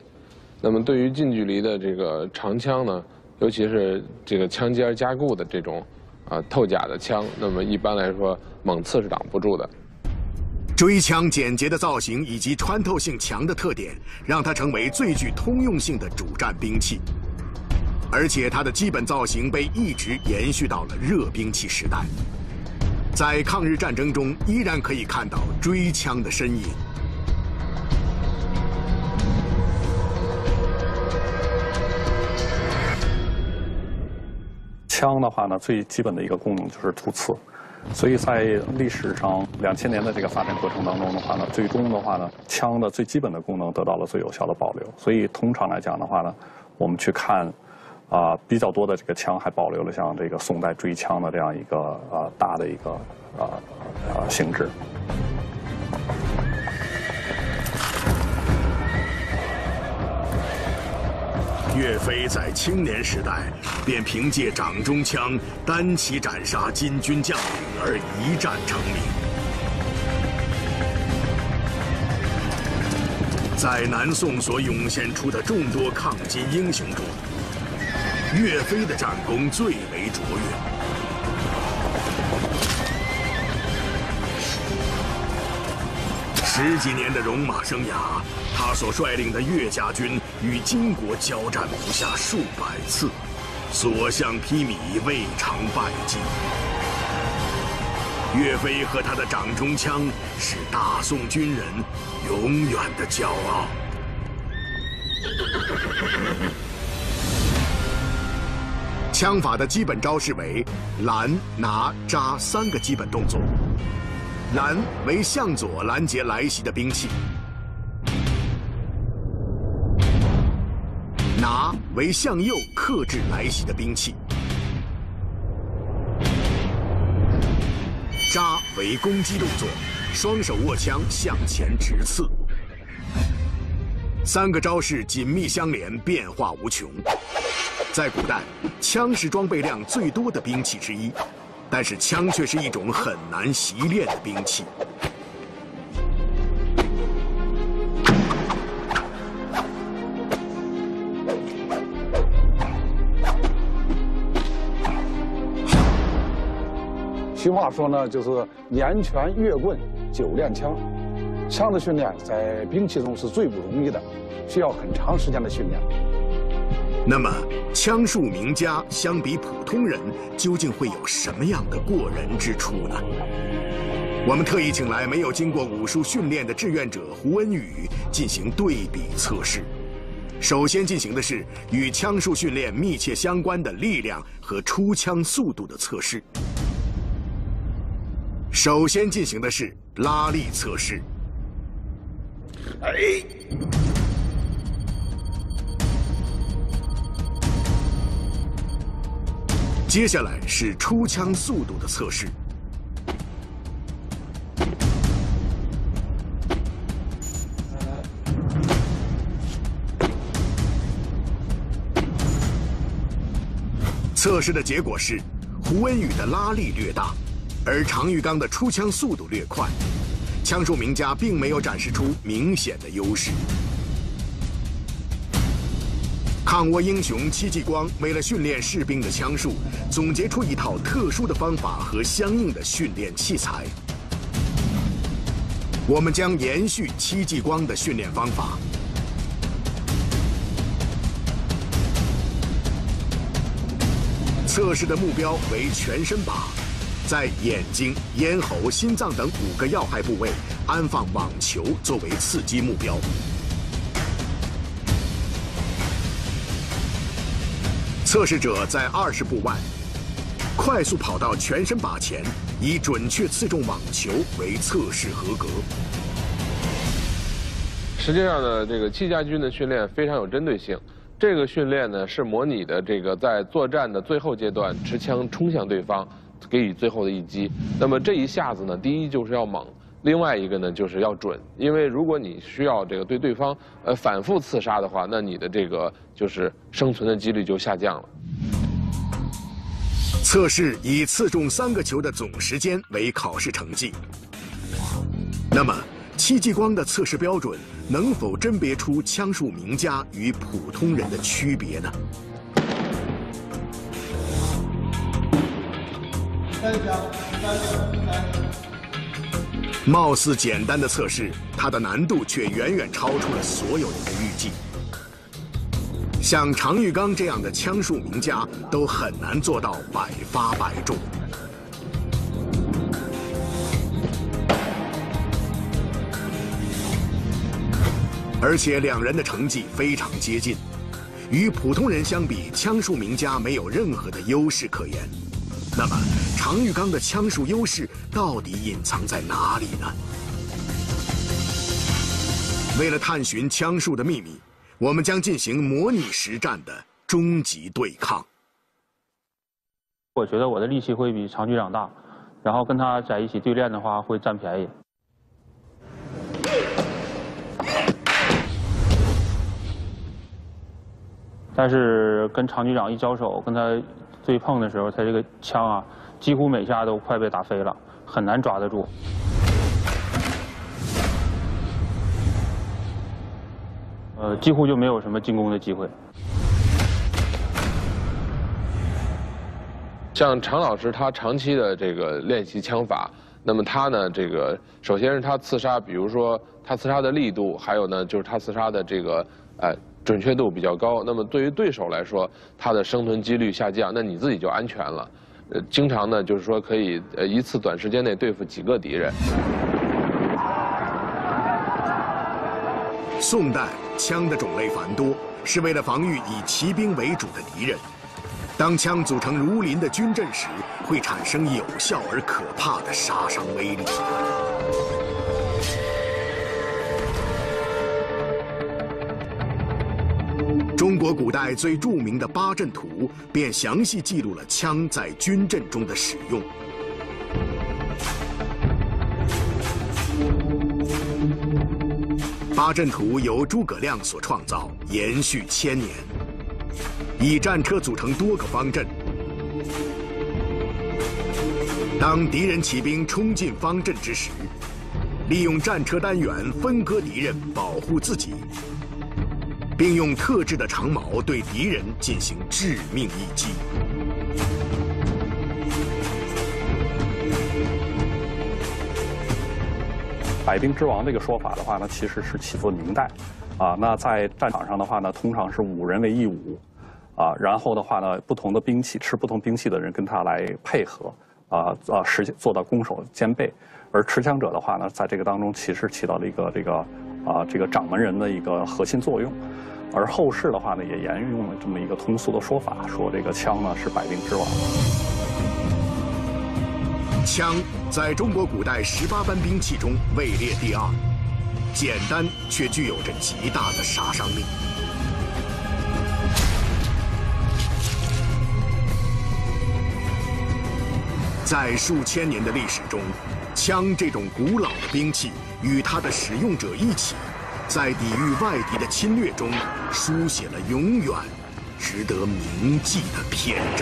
那么对于近距离的这个长枪呢，尤其是这个枪尖加固的这种啊、呃、透甲的枪，那么一般来说猛刺是挡不住的。锥枪简洁的造型以及穿透性强的特点，让它成为最具通用性的主战兵器。 而且它的基本造型被一直延续到了热兵器时代，在抗日战争中依然可以看到锥枪的身影。枪的话呢，最基本的一个功能就是突刺，所以在历史上两千年的这个发展过程当中的话呢，最终的话呢，枪的最基本的功能得到了最有效的保留。所以通常来讲的话呢，我们去看。 啊、呃，比较多的这个枪还保留了像这个宋代锥枪的这样一个呃大的一个呃呃性质。岳飞在青年时代便凭借掌中枪单骑斩杀金军将领而一战成名，在南宋所涌现出的众多抗金英雄中。 岳飞的战功最为卓越，十几年的戎马生涯，他所率领的岳家军与金国交战不下数百次，所向披靡，未尝败绩。岳飞和他的掌中枪是大宋军人永远的骄傲。枪法的基本招式为拦、拿、扎三个基本动作。拦为向左拦截来袭的兵器，拿为向右克制来袭的兵器，扎为攻击动作，双手握枪向前直刺。三个招式紧密相连，变化无穷。 在古代，枪是装备量最多的兵器之一，但是枪却是一种很难习练的兵器。俗话说呢，就是年拳越棍，久练枪。枪的训练在兵器中是最不容易的，需要很长时间的训练。 那么，枪术名家相比普通人，究竟会有什么样的过人之处呢？我们特意请来没有经过武术训练的志愿者胡恩宇进行对比测试。首先进行的是与枪术训练密切相关的力量和出枪速度的测试。首先进行的是拉力测试。哎。 接下来是出枪速度的测试。测试的结果是，胡恩宇的拉力略大，而常玉刚的出枪速度略快。枪术名家并没有展示出明显的优势。 抗倭英雄戚继光为了训练士兵的枪术，总结出一套特殊的方法和相应的训练器材。我们将延续戚继光的训练方法，测试的目标为全身靶，在眼睛、咽喉、心脏等五个要害部位安放网球作为刺击目标。 测试者在二十步外，快速跑到全身靶前，以准确刺中网球为测试合格。实际上呢，这个戚家军的训练非常有针对性。这个训练呢，是模拟的这个在作战的最后阶段，持枪冲向对方，给予最后的一击。那么这一下子呢，第一就是要猛，另外一个呢就是要准。因为如果你需要这个对对方呃反复刺杀的话，那你的这个。 就是生存的几率就下降了。测试以刺中三个球的总时间为考试成绩。那么，戚继光的测试标准能否甄别出枪术名家与普通人的区别呢？三枪，三枪，来。 貌似简单的测试，它的难度却远远超出了所有人的预计。像常玉刚这样的枪术名家，都很难做到百发百中。而且两人的成绩非常接近，与普通人相比，枪术名家没有任何的优势可言。 那么，常玉刚的枪术优势到底隐藏在哪里呢？为了探寻枪术的秘密，我们将进行模拟实战的终极对抗。我觉得我的力气会比常局长大，然后跟他在一起对练的话会占便宜。但是跟常局长一交手，跟他 对碰的时候，他这个枪啊，几乎每下都快被打飞了，很难抓得住。呃，几乎就没有什么进攻的机会。像常老师，他长期的这个练习枪法，那么他呢，这个首先是他刺杀，比如说他刺杀的力度，还有呢就是他刺杀的这个呃。 准确度比较高，那么对于对手来说，他的生存几率下降，那你自己就安全了。呃，经常呢，就是说可以呃一次短时间内对付几个敌人。宋代枪的种类繁多，是为了防御以骑兵为主的敌人。当枪组成如林的军阵时，会产生有效而可怕的杀伤威力。 中国古代最著名的八阵图便详细记录了枪在军阵中的使用。八阵图由诸葛亮所创造，延续千年，以战车组成多个方阵。当敌人骑兵冲进方阵之时，利用战车单元分割敌人，保护自己。 并用特制的长矛对敌人进行致命一击。百兵之王这个说法的话呢，其实是起自明代，啊，那在战场上的话呢，通常是五人为一伍，啊，然后的话呢，不同的兵器持不同兵器的人跟他来配合，啊啊，实做到攻守兼备。而持枪者的话呢，在这个当中其实起到了一个这个。 啊，这个掌门人的一个核心作用，而后世的话呢，也沿用了这么一个通俗的说法，说这个枪呢是百兵之王。枪在中国古代十八般兵器中位列第二，简单却具有着极大的杀伤力。在数千年的历史中，枪这种古老的兵器。 与它的使用者一起，在抵御外敌的侵略中，书写了永远值得铭记的篇章。